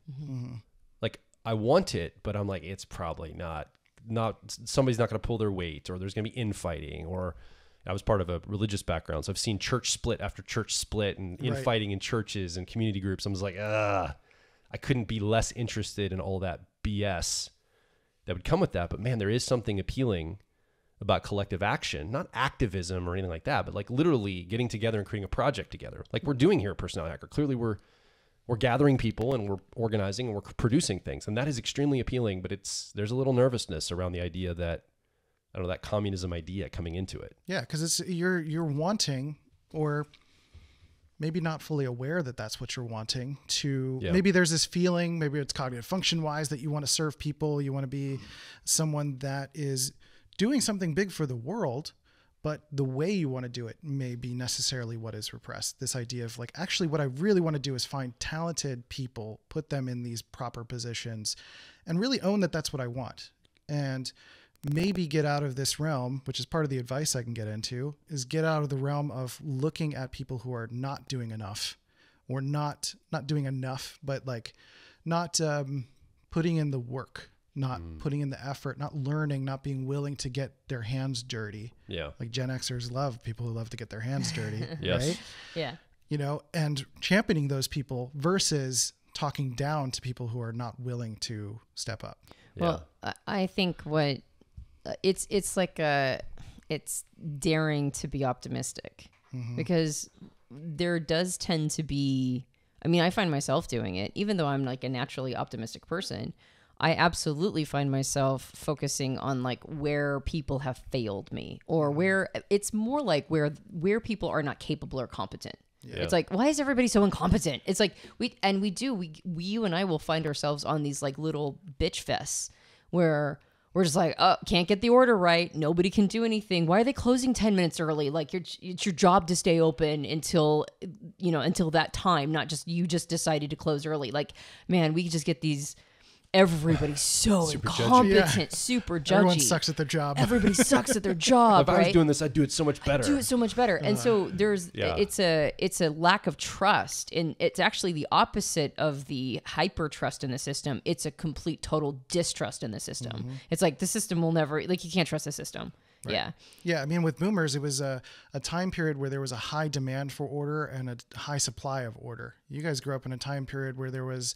Like I want it, but I'm like, it's probably not somebody's not going to pull their weight, or there's going to be infighting, or I was part of a religious background, so I've seen church split after church split and infighting in churches and community groups. I'm just like, I couldn't be less interested in all that BS that would come with that. But man, there is something appealing about collective action, not activism or anything like that, but like literally getting together and creating a project together. Like we're doing here at Personality Hacker. Clearly we're gathering people and we're organizing and we're producing things. And that is extremely appealing, but there's a little nervousness around the idea that, I don't know, that communism idea coming into it. Yeah, because you're wanting, or maybe not fully aware that that's what you're wanting to. Yeah. Maybe there's this feeling, maybe it's cognitive function wise, that you want to serve people. You want to be someone that is doing something big for the world, but the way you want to do it may be necessarily what is repressed. This idea of like, actually what I really want to do is find talented people, put them in these proper positions, and really own that that's what I want. And maybe get out of this realm, which is part of the advice I can get into, is get out of the realm of looking at people who are not doing enough, or not doing enough, but like not putting in the work not putting in the effort, not learning, not being willing to get their hands dirty. Yeah. Like Gen Xers love people who love to get their hands dirty. Yes. Right? Yeah. You know, and championing those people versus talking down to people who are not willing to step up. Yeah. Well, I think what it's like it's daring to be optimistic, because there does tend to be, I mean, I find myself doing it, even though I'm like a naturally optimistic person. I absolutely find myself focusing on like where people have failed me, or where it's more like where people are not capable or competent. Yeah. It's like, why is everybody so incompetent? It's like you and I will find ourselves on these like little bitch fests where we're just like, oh, can't get the order right. Nobody can do anything. Why are they closing 10 minutes early? Like it's your job to stay open until, you know, until that time, not just, you just decided to close early. Like, man, we just get these, everybody's so super incompetent, judgy. Yeah. Super judgy. Everyone sucks at their job. Everybody sucks at their job. If I was doing this, I'd do it so much better. And so there's, it's a lack of trust, and it's actually the opposite of the hyper trust in the system. It's a complete total distrust in the system. It's like the system will never, like, you can't trust the system. Right. Yeah. Yeah. I mean, with boomers, it was a time period where there was a high demand for order and a high supply of order. You guys grew up in a time period where there was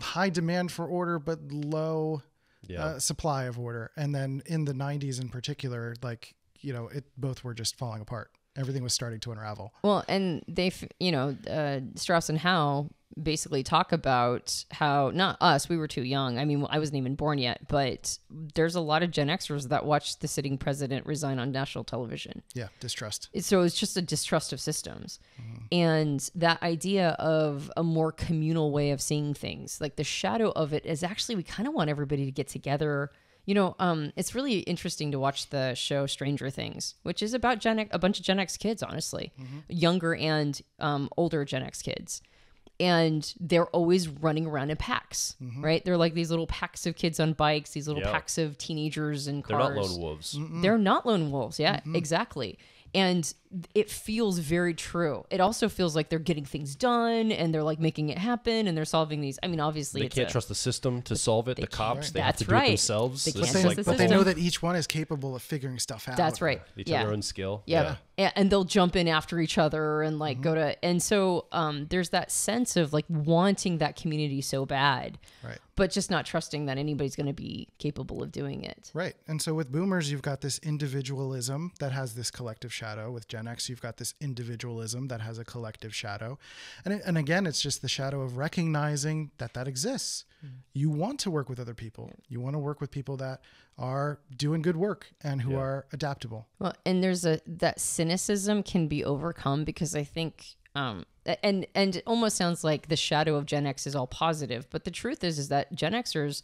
high demand for order, but low supply of order. And then in the 90s in particular, like, you know, both were just falling apart. Everything was starting to unravel. Well, and Strauss and Howe basically talk about how, not us, we were too young. I mean, I wasn't even born yet, but there's a lot of Gen Xers that watched the sitting president resign on national television. Yeah, distrust. So it's just a distrust of systems. And that idea of a more communal way of seeing things, like the shadow of it is actually, we kind of want everybody to get together. You know, it's really interesting to watch the show Stranger Things, which is about a bunch of Gen X kids, honestly, younger and older Gen X kids. And they're always running around in packs, right? They're like these little packs of kids on bikes, these little packs of teenagers in cars. They're not lone wolves. They're not lone wolves. Yeah, exactly. And it feels very true. It also feels like they're getting things done, and they're like making it happen, and they're solving these. I mean, obviously, they can't trust the system to solve it. The cops, they have to do it themselves. But they know that each one is capable of figuring stuff out. That's right. Each have their own skill. Yeah, and they'll jump in after each other and like go to. And so there's that sense of like wanting that community so bad, right? But just not trusting that anybody's going to be capable of doing it, right? And so with boomers, you've got this individualism that has this collective shadow. With Gen X, you've got this individualism that has a collective shadow. And again, it's just the shadow of recognizing that exists. You want to work with other people. You want to work with people that are doing good work and who are adaptable. Well, and there's that cynicism can be overcome, because I think, and it almost sounds like the shadow of Gen X is all positive, but the truth is that Gen Xers,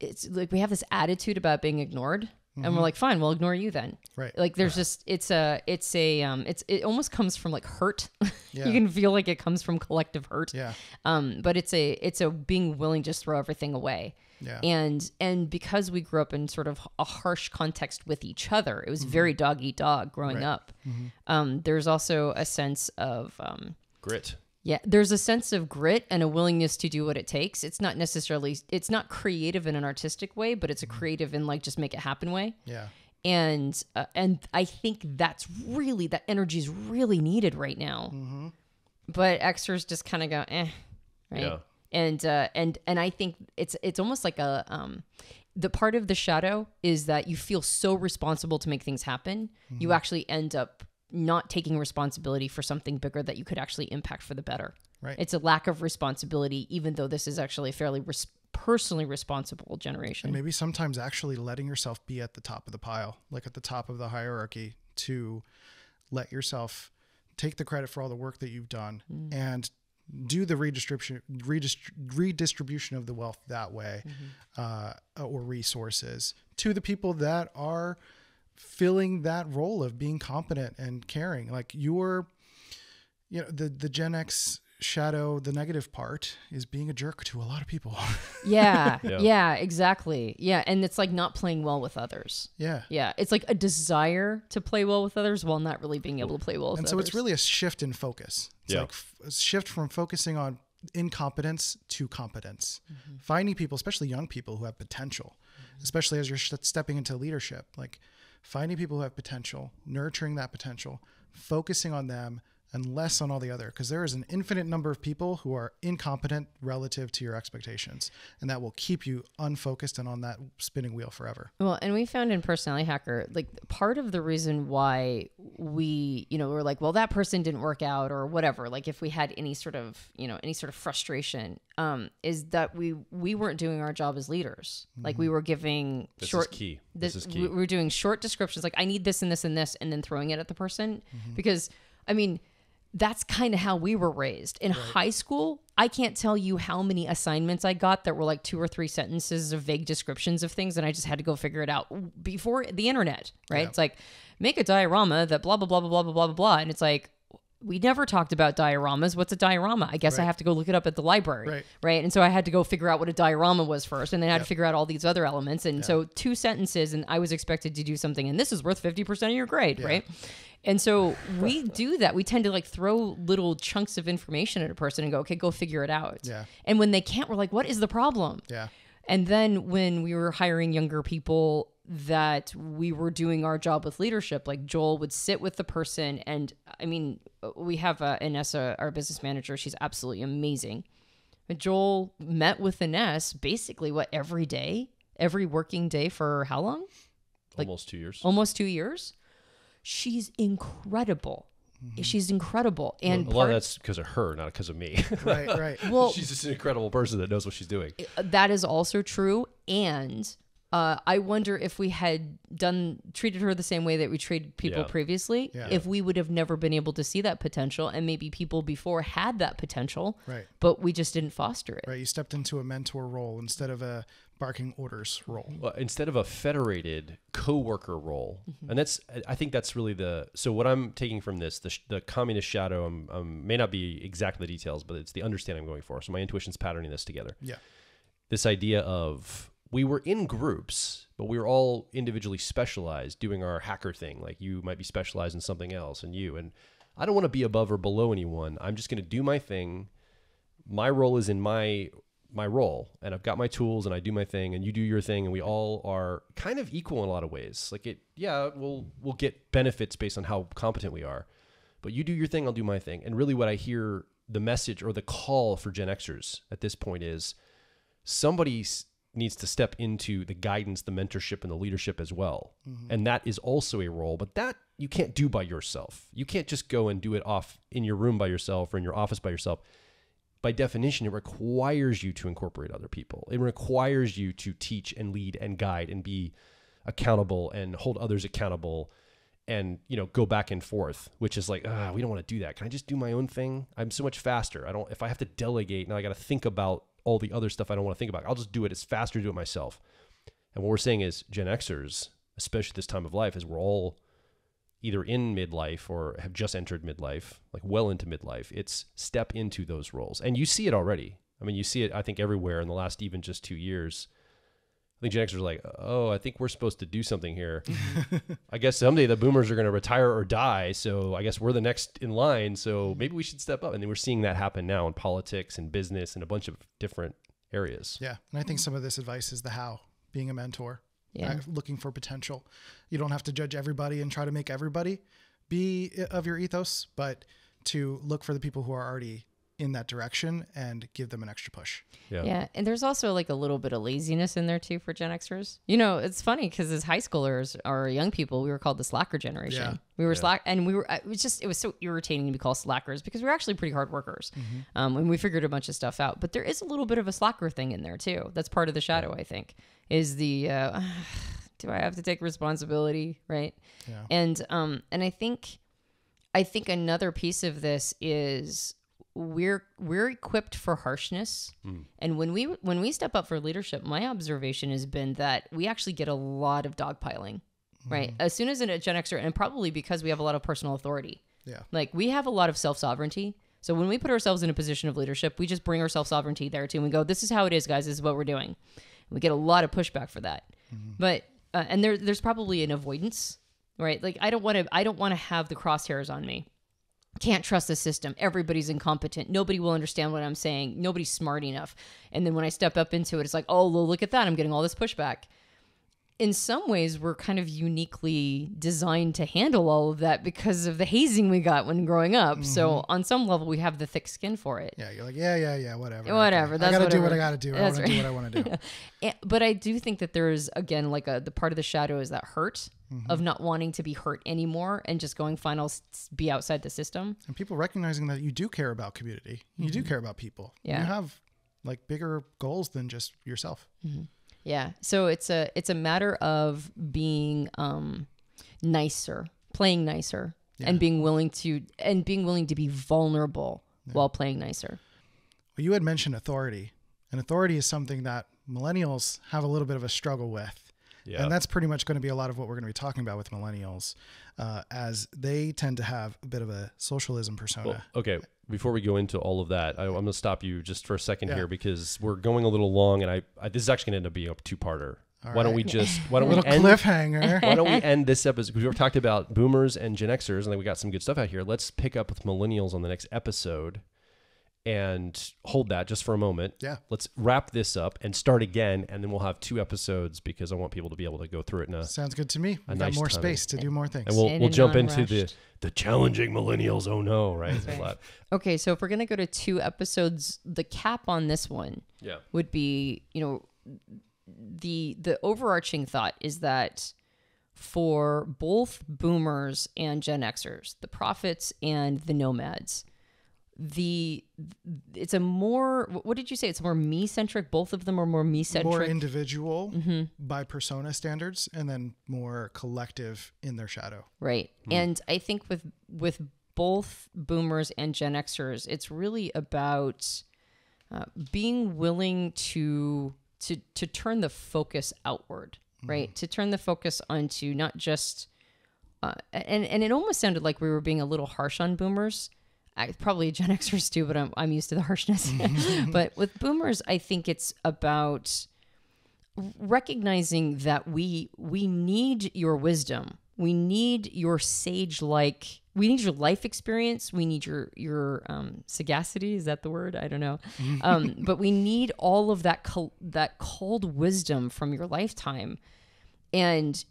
it's like we have this attitude about being ignored. And we're like, fine, we'll ignore you then. Right. Like there's just, it almost comes from like hurt. You can feel like it comes from collective hurt. Yeah. But it's a being willing to just throw everything away. Yeah. And because we grew up in sort of a harsh context with each other, it was very dog eat dog growing up. There's also a sense of, grit. Yeah, there's a sense of grit and a willingness to do what it takes. It's not necessarily, it's not creative in an artistic way, but it's a creative in like just make it happen way. Yeah. And I think that's really, that energy is really needed right now. But Xers just kind of go, eh, right? Yeah. And I think it's almost like a, the part of the shadow is that you feel so responsible to make things happen. You actually end up not taking responsibility for something bigger that you could actually impact for the better. Right. It's a lack of responsibility, even though this is actually a fairly personally responsible generation. And maybe sometimes actually letting yourself be at the top of the pile, like at the top of the hierarchy, to let yourself take the credit for all the work that you've done and do the redistribution of the wealth that way, or resources, to the people that are filling that role of being competent and caring. Like the Gen X shadow, the negative part is being a jerk to a lot of people. Yeah, exactly. Yeah. And it's like not playing well with others. Yeah. Yeah. It's like a desire to play well with others while not really being able to play well with others. And so it's really a shift in focus. It's like a shift from focusing on incompetence to competence. Mm-hmm. Finding people, especially young people who have potential, mm-hmm. especially as you're stepping into leadership, like finding people who have potential, nurturing that potential, focusing on them and less on all the other, because there is an infinite number of people who are incompetent relative to your expectations, and that will keep you unfocused and on that spinning wheel forever. Well, and we found in Personality Hacker, like part of the reason why we, you know, we're like, well, that person didn't work out or whatever. Like if we had any sort of, you know, any sort of frustration, is that we weren't doing our job as leaders. Mm-hmm. Like we were giving this is key. We were doing short descriptions. Like I need this and this and this, and then throwing it at the person, mm-hmm. because I mean, that's kind of how we were raised. In high school, I can't tell you how many assignments I got that were like 2 or 3 sentences of vague descriptions of things, and I just had to go figure it out before the internet, right? Yeah. It's like, make a diorama that blah, blah, blah, blah, blah, blah, blah, blah. And it's like, we never talked about dioramas. What's a diorama? I guess I have to go look it up at the library, right? And so I had to go figure out what a diorama was first, and then I had to figure out all these other elements. And so 2 sentences, and I was expected to do something, and this is worth 50% of your grade, right? And so we do that. We tend to like throw little chunks of information at a person and go, okay, go figure it out. Yeah. And when they can't, we're like, what is the problem? Yeah. And then when we were hiring younger people that we were doing our job with leadership, like Joel would sit with the person. And I mean, we have Inessa, our business manager. She's absolutely amazing. But Joel met with Inessa basically every day, every working day for how long? Like, almost 2 years. Almost 2 years. She's incredible. Mm-hmm. She's incredible. And a lot of that's because of her, not because of me. Right, right. Well, she's just an incredible person that knows what she's doing. That is also true. And I wonder if we had treated her the same way that we treated people previously, if we would have never been able to see that potential, and maybe people before had that potential, but we just didn't foster it. Right. You stepped into a mentor role instead of a barking orders role. Well, instead of a federated co-worker role. Mm-hmm. And that's, I think that's really so what I'm taking from this, the communist shadow, may not be exactly the details, but it's the understanding I'm going for. So my intuition's patterning this together. Yeah. This idea of, we were in groups, but we were all individually specialized doing our hacker thing. Like you might be specialized in something else and I don't want to be above or below anyone. I'm just going to do my thing. My role is in my role, and I've got my tools and I do my thing and you do your thing, and we all are kind of equal in a lot of ways. Like we'll get benefits based on how competent we are, but you do your thing, I'll do my thing. And really what I hear the message or the call for Gen Xers at this point is somebody needs to step into the guidance, the mentorship and the leadership as well. Mm-hmm. And that is also a role, but that you can't do by yourself. You can't just go and do it off in your room by yourself or in your office by yourself. By definition, it requires you to incorporate other people. It requires you to teach and lead and guide and be accountable and hold others accountable and, go back and forth, which is like, we don't want to do that. Can I just do my own thing? I'm so much faster. If I have to delegate, now I got to think about all the other stuff I don't want to think about. I'll just do it. It's faster to do it myself. And what we're saying is Gen Xers, especially this time of life, is we're all either in midlife or have just entered midlife, like well into midlife. It's step into those roles. And you see it already. I mean, you see it, I think, everywhere in the last even just 2 years. I think Gen Xers are like, oh, I think we're supposed to do something here. I guess someday the boomers are going to retire or die. So I guess we're the next in line. So maybe we should step up. And then we're seeing that happen now in politics and business and a bunch of different areas. Yeah. And I think some of this advice is the how, being a mentor. Yeah. Looking for potential. You don't have to judge everybody and try to make everybody be of your ethos, but to look for the people who are already in that direction and give them an extra push. Yeah. Yeah. And there's also like a little bit of laziness in there too for Gen Xers. It's funny because as high schoolers or young people, we were called the slacker generation. Yeah. We were slack, and it was so irritating to be called slackers because we were actually pretty hard workers. Mm-hmm. And we figured a bunch of stuff out, but there is a little bit of a slacker thing in there too. That's part of the shadow, I think, is the, do I have to take responsibility? Right. Yeah. And I think another piece of this is, we're equipped for harshness. Mm. And when we step up for leadership, my observation has been that we actually get a lot of dogpiling, right? As soon as a Gen Xer, and probably because we have a lot of personal authority. Yeah. Like we have a lot of self-sovereignty. So when we put ourselves in a position of leadership, we just bring our self-sovereignty there too. And we go, this is how it is, guys. This is what we're doing. And we get a lot of pushback for that. Mm-hmm. But, and there's probably an avoidance, right? Like I don't want to have the crosshairs on me. can't trust the system. Everybody's incompetent. Nobody will understand what I'm saying. Nobody's smart enough. And then when I step up into it, it's like, oh, well, look at that. I'm getting all this pushback. In some ways, we're kind of uniquely designed to handle all of that because of the hazing we got when growing up. Mm-hmm. So on some level, we have the thick skin for it. Yeah, you're like, yeah, whatever. Whatever. Okay. I gotta do what I gotta do. I wanna do what I wanna do. Yeah. But I do think that there is, again, like the part of the shadow is that hurt of not wanting to be hurt anymore and just going, fine, I'll be outside the system. And people recognizing that you do care about community. You do care about people. Yeah. You have like bigger goals than just yourself. Mm-hmm. Yeah. So it's a matter of being nicer, playing nicer, and being willing to be vulnerable while playing nicer. Well, you had mentioned authority, and authority is something that millennials have a little bit of a struggle with. Yeah. And that's pretty much going to be a lot of what we're going to be talking about with millennials, as they tend to have a bit of a socialism persona. Well, okay. Before we go into all of that, I'm going to stop you just for a second here because we're going a little long, and I this is actually going to end up being a two-parter. Why don't we end this episode? Because we've talked about boomers and Gen Xers, and then we got some good stuff out here. Let's pick up with millennials on the next episode and hold that just for a moment. Yeah. Let's wrap this up and start again, and then we'll have two episodes because I want people to be able to go through it. Sounds good to me. We've got more space to do more things. And we'll jump into the challenging millennials. Oh no, right? There's a lot. Okay, so if we're gonna go to two episodes, the cap on this one would be, the overarching thought is that for both boomers and Gen Xers, the prophets and the nomads, it's a more, what did you say? It's more me-centric. Both of them are more me-centric. More individual by persona standards, and then more collective in their shadow. Right. And I think with both boomers and Gen Xers, it's really about being willing to turn the focus outward, right? To turn the focus onto not just, and it almost sounded like we were being a little harsh on boomers. Probably Gen Xers too, but I'm used to the harshness. But with boomers, I think it's about recognizing that we need your wisdom. We need your sage-like, we need your life experience. We need your sagacity. Is that the word? I don't know. But we need all of that, that cold wisdom from your lifetime. And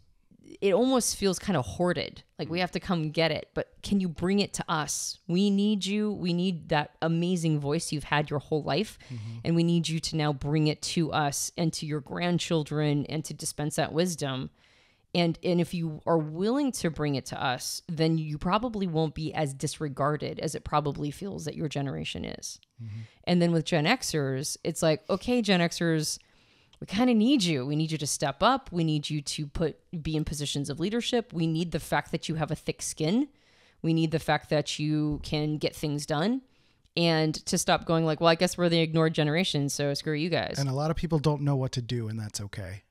it almost feels kind of hoarded. Like we have to come get it, but can you bring it to us? We need you. We need that amazing voice you've had your whole life. And we need you to now bring it to us and to your grandchildren and to dispense that wisdom. And if you are willing to bring it to us, then you probably won't be as disregarded as it probably feels that your generation is. And then with Gen Xers, it's like, okay, Gen Xers, we kind of need you. We need you to step up. We need you to be in positions of leadership. We need the fact that you have a thick skin. We need the fact that you can get things done. And to stop going like, well, I guess we're the ignored generation, so screw you guys. And a lot of people don't know what to do, and that's okay.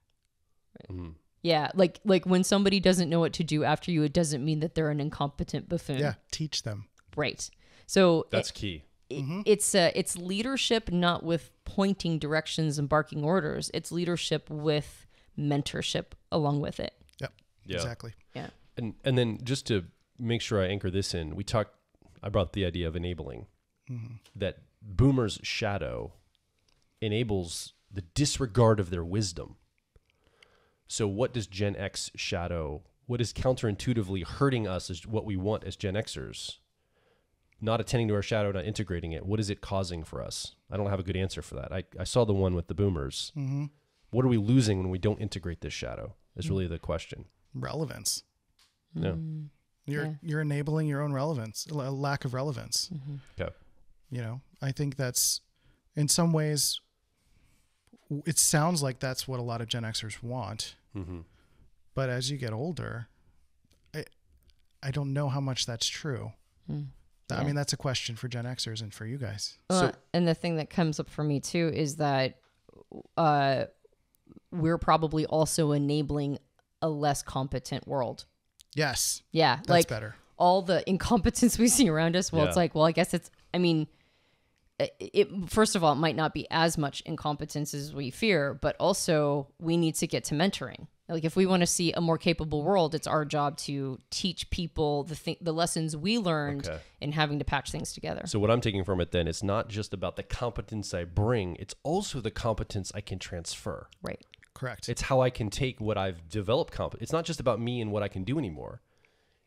Right. Yeah, like when somebody doesn't know what to do after you, it doesn't mean that they're an incompetent buffoon. Yeah, teach them. Right. So that's key. It's leadership, not with pointing directions and barking orders. It's leadership with mentorship along with it. Yep. Yeah. Exactly. Yeah. And then just to make sure I anchor this in, I brought the idea of enabling, that boomers' shadow enables the disregard of their wisdom. So what does Gen X shadow, what is counterintuitively hurting us is what we want as Gen Xers? Not attending to our shadow, not integrating it. What is it causing for us? I don't have a good answer for that. I saw the one with the boomers. What are we losing when we don't integrate this shadow is really the question. Relevance. Yeah. You're enabling your own relevance, a lack of relevance. Okay. I think that's, in some ways, it sounds like that's what a lot of Gen Xers want. But as you get older, I don't know how much that's true. I mean, that's a question for Gen Xers and for you guys. And the thing that comes up for me too is that we're probably also enabling a less competent world. Yes. Yeah. That's like better. All the incompetence we see around us. Well, it's like, well, I guess first of all, it might not be as much incompetence as we fear, but also we need to get to mentoring. Like, if we want to see a more capable world, it's our job to teach people the lessons we learned in having to patch things together. So what I'm taking from it then, it's not just about the competence I bring, it's also the competence I can transfer. Right. Correct. It's how I can take what I've developed. It's not just about me and what I can do anymore.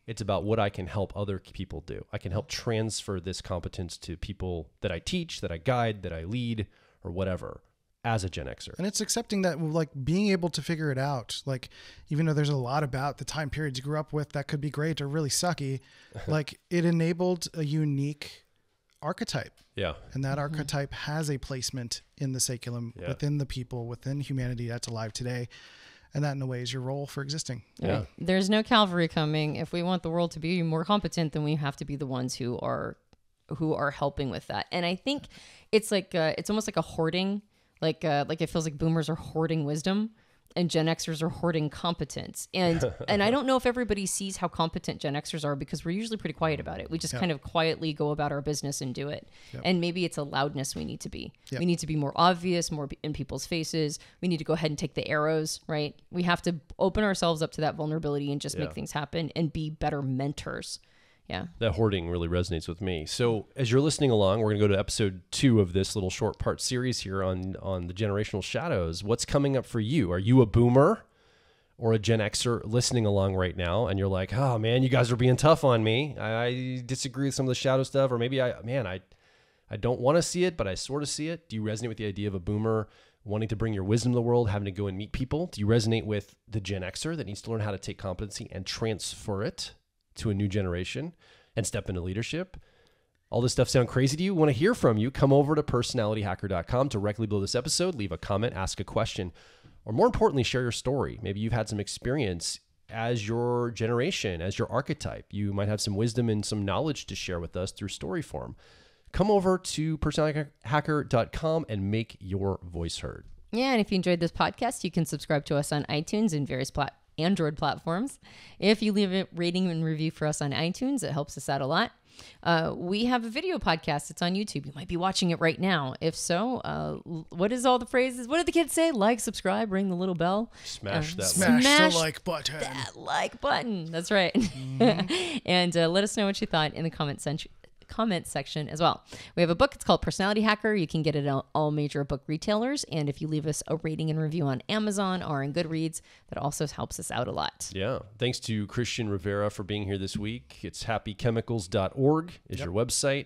It's about what I can help other people do. I can help transfer this competence to people that I teach, that I guide, that I lead, or whatever, as a Gen Xer. And it's accepting that, like, being able to figure it out, like, even though there's a lot about the time periods you grew up with that could be great or really sucky, like, it enabled a unique archetype. Yeah. And that archetype has a placement in the saculum, within the people, within humanity that's alive today. And that, in a way, is your role for existing. Yeah. Right. There's no Calvary coming. If we want the world to be more competent, then we have to be the ones who are helping with that. And I think it's like, it's almost like a hoarding, like it feels like boomers are hoarding wisdom and Gen Xers are hoarding competence. And I don't know if everybody sees how competent Gen Xers are, because we're usually pretty quiet about it. We just kind of quietly go about our business and do it. Yep. And maybe it's a loudness we need to be. Yep. We need to be more obvious, more in people's faces. We need to go ahead and take the arrows, right? We have to open ourselves up to that vulnerability and just make things happen and be better mentors. Yeah. That hoarding really resonates with me. So as you're listening along, we're going to go to episode 2 of this little short part series here on the generational shadows. What's coming up for you? Are you a boomer or a Gen Xer listening along right now? And you're like, oh man, you guys are being tough on me. I disagree with some of the shadow stuff, or maybe I don't want to see it, but I sort of see it. Do you resonate with the idea of a boomer wanting to bring your wisdom to the world, having to go and meet people? Do you resonate with the Gen Xer that needs to learn how to take competency and transfer it to a new generation and step into leadership? All this stuff sound crazy to you? Want to hear from you? Come over to personalityhacker.com directly below this episode, leave a comment, ask a question, or more importantly, share your story. Maybe you've had some experience as your generation, as your archetype. You might have some wisdom and some knowledge to share with us through story form. Come over to personalityhacker.com and make your voice heard. Yeah, and if you enjoyed this podcast, you can subscribe to us on iTunes and various Android platforms. If you leave a rating and review for us on iTunes, it helps us out a lot. We have a video podcast. It's on YouTube. You might be watching it right now. If so, what is all the phrases? What do the kids say? Like, subscribe, ring the little bell. Smash the like button. That like button. That's right. Mm-hmm. And let us know what you thought in the comment section as well. We have a book. It's called Personality Hacker. You can get it at all major book retailers. And if you leave us a rating and review on Amazon or in Goodreads, that also helps us out a lot. Yeah. Thanks to Christian Rivera for being here this week. It's happychemicals.org is your website.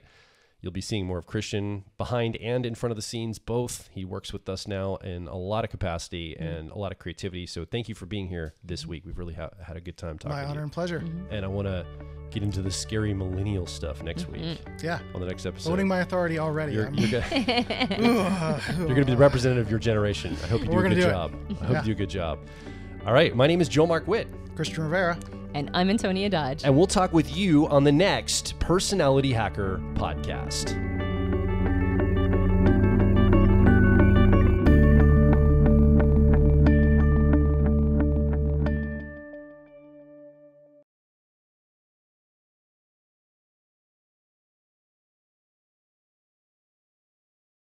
You'll be seeing more of Christian behind and in front of the scenes, both. He works with us now in a lot of capacity and a lot of creativity. So thank you for being here this week. We've really had a good time talking. My honor and pleasure. And I want to get into the scary millennial stuff next week. Yeah. On the next episode. Owning my authority already. You're going to be the representative of your generation. I hope you do a good job. I hope you do a good job. All right. My name is Joel Mark Witt. Christian Rivera. And I'm Antonia Dodge. And we'll talk with you on the next Personality Hacker Podcast.